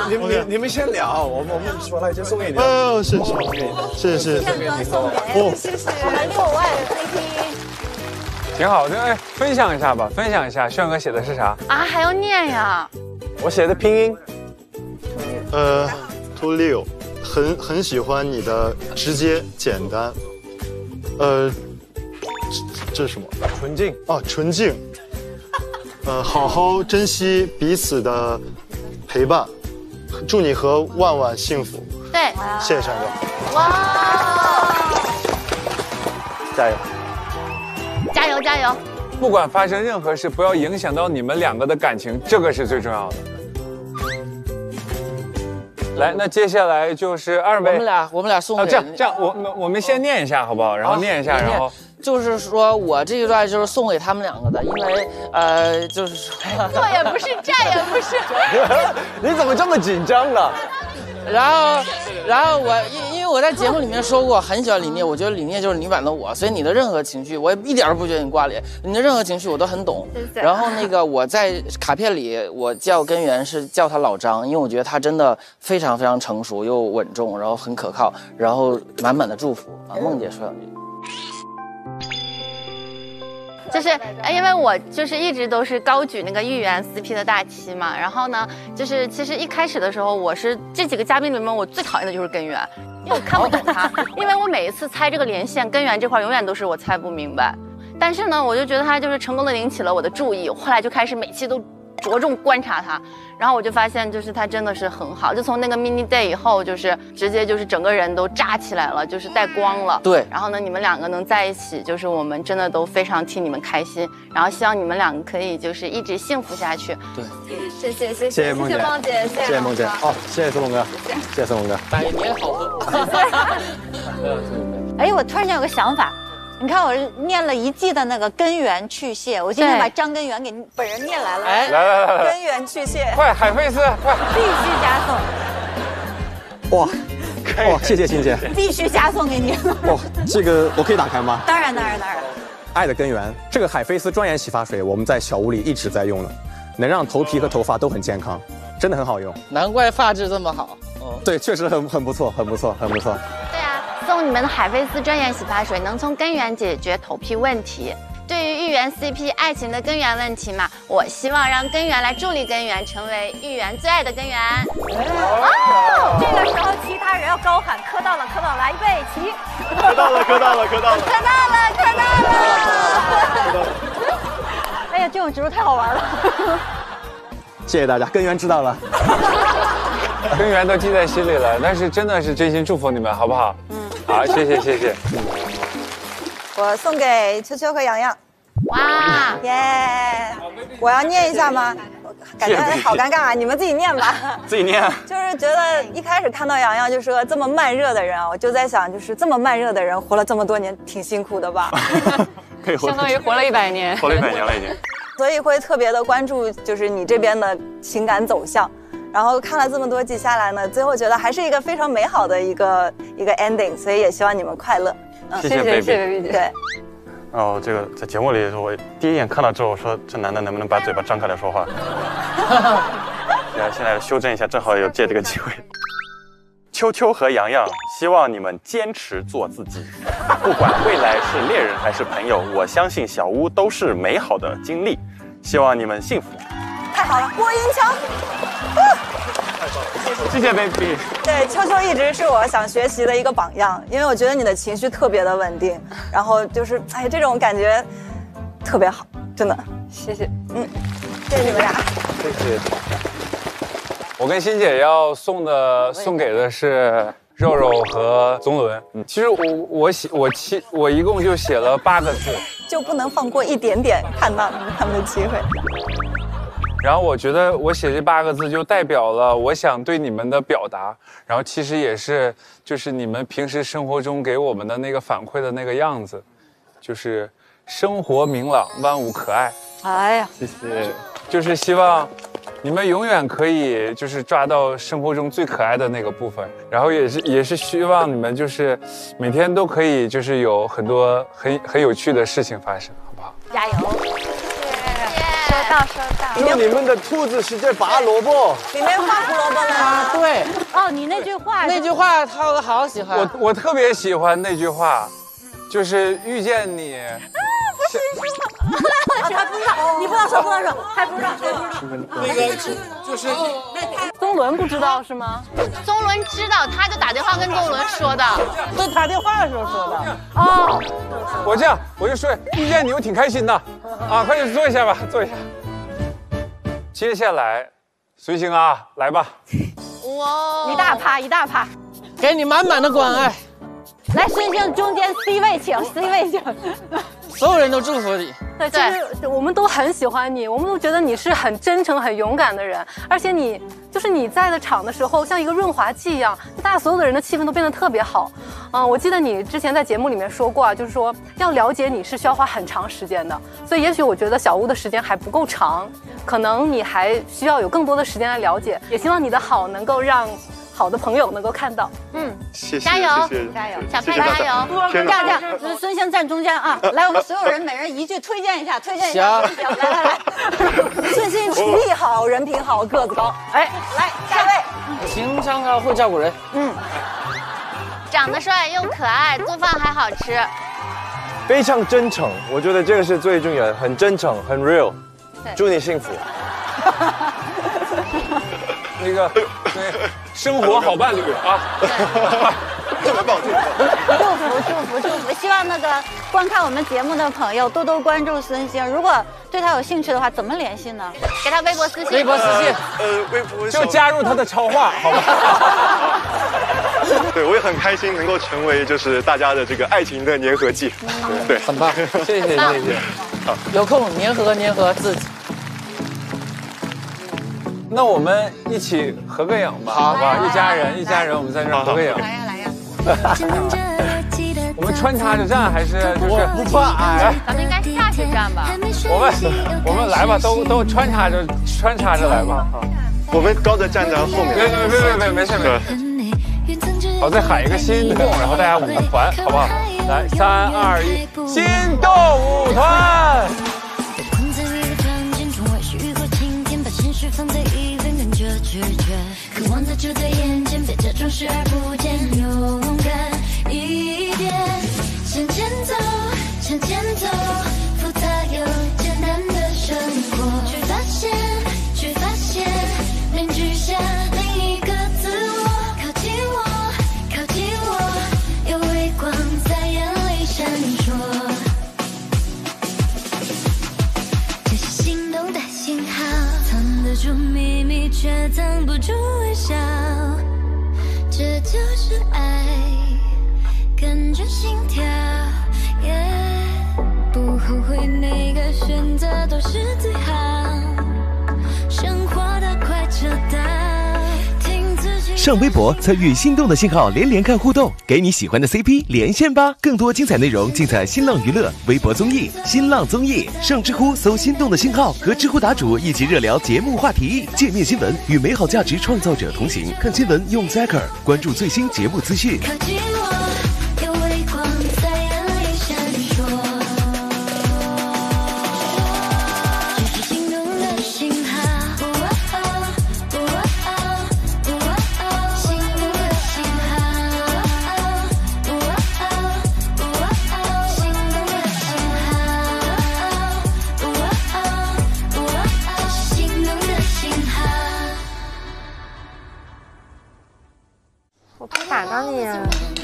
你你们你们先聊，我我们说了就送给你。哦，是是是是是。哦，谢谢六万 C P， 挺好的。哎，分享一下吧，分享一下，炫哥写的是啥啊？还要念呀？我写的拼音。呃 ，to Leo， 很很喜欢你的直接简单，呃。这是什么？纯净啊，纯净。呃，好好珍惜彼此的陪伴，祝你和万万幸福。对，谢谢山哥。哇！加油！加油加油！不管发生任何事，不要影响到你们两个的感情，这个是最重要的。来，那接下来就是二位，我们俩我们俩送给。这样这样，我们我们先念一下好不好？然后念一下，然后。就是说我这一段就是送给他们两个的，因为呃，就是说坐也不是，站也不是。你怎么这么紧张呢？然后，然后我因因为我在节目里面说过，很喜欢李聂，我觉得李聂就是女版的我，所以你的任何情绪，我也一点都不觉得你挂脸，你的任何情绪我都很懂。对对。然后那个我在卡片里，我叫根源是叫他老张，因为我觉得他真的非常非常成熟又稳重，然后很可靠，然后满满的祝福啊。梦姐说两句。就是因为我就是一直都是高举那个豫园 C P 的大旗嘛，然后呢，就是其实一开始的时候，我是这几个嘉宾里面我最讨厌的就是根源，因为我看不懂他，因为我每一次猜这个连线，根源这块永远都是我猜不明白。但是呢，我就觉得他就是成功的引起了我的注意，后来就开始每期都着重观察他，然后我就发现就是他真的是很好，就从那个 mini day 以后，就是直接就是整个人都炸起来了，就是带光了。对，然后呢，你们两个能在一起，就是我们真的都非常替你们开心，然后希望你们两个可以就是一直幸福下去。对，谢谢谢谢谢谢梦姐，谢谢梦姐，哦，谢谢思萌哥，谢谢思萌哥，百年好合。哎，我突然间有个想法。你看我念了一季的那个根源去屑，我今天把张根源给本人念来了。哎，来来来来，根源去屑，快海飞丝，快，必须加送。哇，哇，谢谢欣姐，必须加送给你。哇，这个我可以打开吗？当然当然当然。爱的根源，这个海飞丝专研洗发水，我们在小屋里一直在用的，能让头皮和头发都很健康，真的很好用。难怪发质这么好。哦，对，确实很很不错，很不错，很不错。对啊。送你们的海飞丝专研洗发水，能从根源解决头皮问题。对于豫园 C P 爱情的根源问题嘛，我希望让根源来助力根源，成为豫园最爱的根源。哦，这个时候其他人要高喊磕到了，磕到了，来预备起！磕到了，磕到了，磕到了，磕到了，磕到了！哎呀，这种植入太好玩了。谢谢大家，根源知道了。根源都记在心里了，但是真的是真心祝福你们，好不好？嗯，好，谢谢谢谢。我送给秋秋和洋洋。哇，耶！我要念一下吗？感觉好尴尬啊，你们自己念吧。自己念。就是觉得一开始看到洋洋就说这么慢热的人啊，我就在想，就是这么慢热的人活了这么多年，挺辛苦的吧？可以活，相当于活了一百年，活了一百年了已经。所以会特别的关注，就是你这边的情感走向。然后看了这么多季下来呢，最后觉得还是一个非常美好的一个一个 ending， 所以也希望你们快乐。嗯，谢谢贝贝姐。对。哦，这个在节目里，我第一眼看到之后，我说这男的能不能把嘴巴张开来说话？然后现在修正一下，正好有借这个机会。秋秋和洋洋，希望你们坚持做自己，不管未来是恋人还是朋友，我相信小屋都是美好的经历，希望你们幸福。太好了，播音腔。谢谢 baby。对，秋秋一直是我想学习的一个榜样，因为我觉得你的情绪特别的稳定，然后就是哎，这种感觉特别好，真的。谢谢，嗯，谢谢你们俩。谢谢。我跟欣姐要送的送给的是肉肉和宗伦。嗯，其实我我写我七我一共就写了八个字，就不能放过一点点看到他们的机会。然后我觉得我写这八个字就代表了我想对你们的表达，然后其实也是就是你们平时生活中给我们的那个反馈的那个样子，就是生活明朗，万物可爱。哎呀，谢谢。就是希望你们永远可以就是抓到生活中最可爱的那个部分，然后也是也是希望你们就是每天都可以就是有很多很很有趣的事情发生，好不好？加油。收到收到，用你们的兔子是在拔萝卜，里面放胡萝卜了。对，哦，你那句话，那句话他我好喜欢，我我特别喜欢那句话，就是遇见你。啊，不是说，他不知道，你不能说，不能说，还不知道，那个就是宗伦不知道是吗？宗伦知道，他就打电话跟宗伦说的，都打电话的时候说的。哦，我这样我就说遇见你，我挺开心的。啊，快点坐一下吧，坐一下。接下来，随行啊，来吧。哇，一大趴一大趴，给你满满的关爱。来，随行中间 C 位请 ，C 位请。所有人都祝福你。对，其实我们都很喜欢你，我们都觉得你是很真诚、很勇敢的人，而且你就是你在的场的时候，像一个润滑剂一样，大家所有的人的气氛都变得特别好。嗯，我记得你之前在节目里面说过啊，就是说要了解你是需要花很长时间的，所以也许我觉得小屋的时间还不够长，可能你还需要有更多的时间来了解。也希望你的好能够让好的朋友能够看到。嗯，谢谢，加油，加油，小佩加油，这样这样，孙先站中间啊，来，我们所有人每人一句推荐一下，推荐一下，行，来来来，孙鑫厨艺好，人品好，个子高，哎，来下位，情商高，会照顾人，嗯，长得帅又可爱，做饭还好吃，非常真诚，我觉得这个是最重要的，很真诚，很 real， 祝你幸福。 那个，对，生活好伴侣啊！特别棒，祝福祝福祝福！希望那个观看我们节目的朋友多多关注孙鑫，如果对他有兴趣的话，怎么联系呢？给他微博私信，微博私信，呃，微博就加入他的超话，好吧？对，我也很开心能够成为就是大家的这个爱情的粘合剂，对，很棒，谢谢谢谢，好，有空粘合粘合自己。 那我们一起合个影吧，好吧，一家人，一家人，我们在这儿合个影。来呀来呀！我们穿插着站还是就是不怕矮？咱们应该下去站吧。我们我们来吧，都都穿插着穿插着来吧。我们高的站在后面。别别别别别，没事没事。好，再喊一个心动，然后大家舞个团，好不好？来，三二一，心动舞团。 渴望早就在眼前，别假装视而不见，勇敢一点，向前走，向前走，复杂又简单的生活，去发现，去发现，面具下另一个自我，靠近我，靠近我，有微光在眼里闪烁，这是心动的信号。 藏得住秘密，却藏不住微笑，这就是爱，跟着心跳，也、yeah、不后悔每个选择都是最好，生活的快车道，听自己。上微博参与心动的信号连连看互动，给你喜欢的 C P 连线吧！更多精彩内容尽在新浪娱乐微博综艺、新浪综艺。上知乎搜“心动的信号”，和知乎答主一起热聊节目话题，界面新闻与美好价值创造者同行。看新闻用 Zaker， 关注最新节目资讯。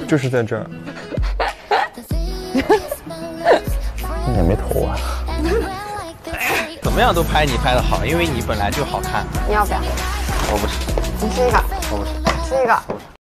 就是在这儿，你也没投啊？怎么样都拍你拍的好，因为你本来就好看。你要不要？我不吃。你吃一个。我不吃。吃一个。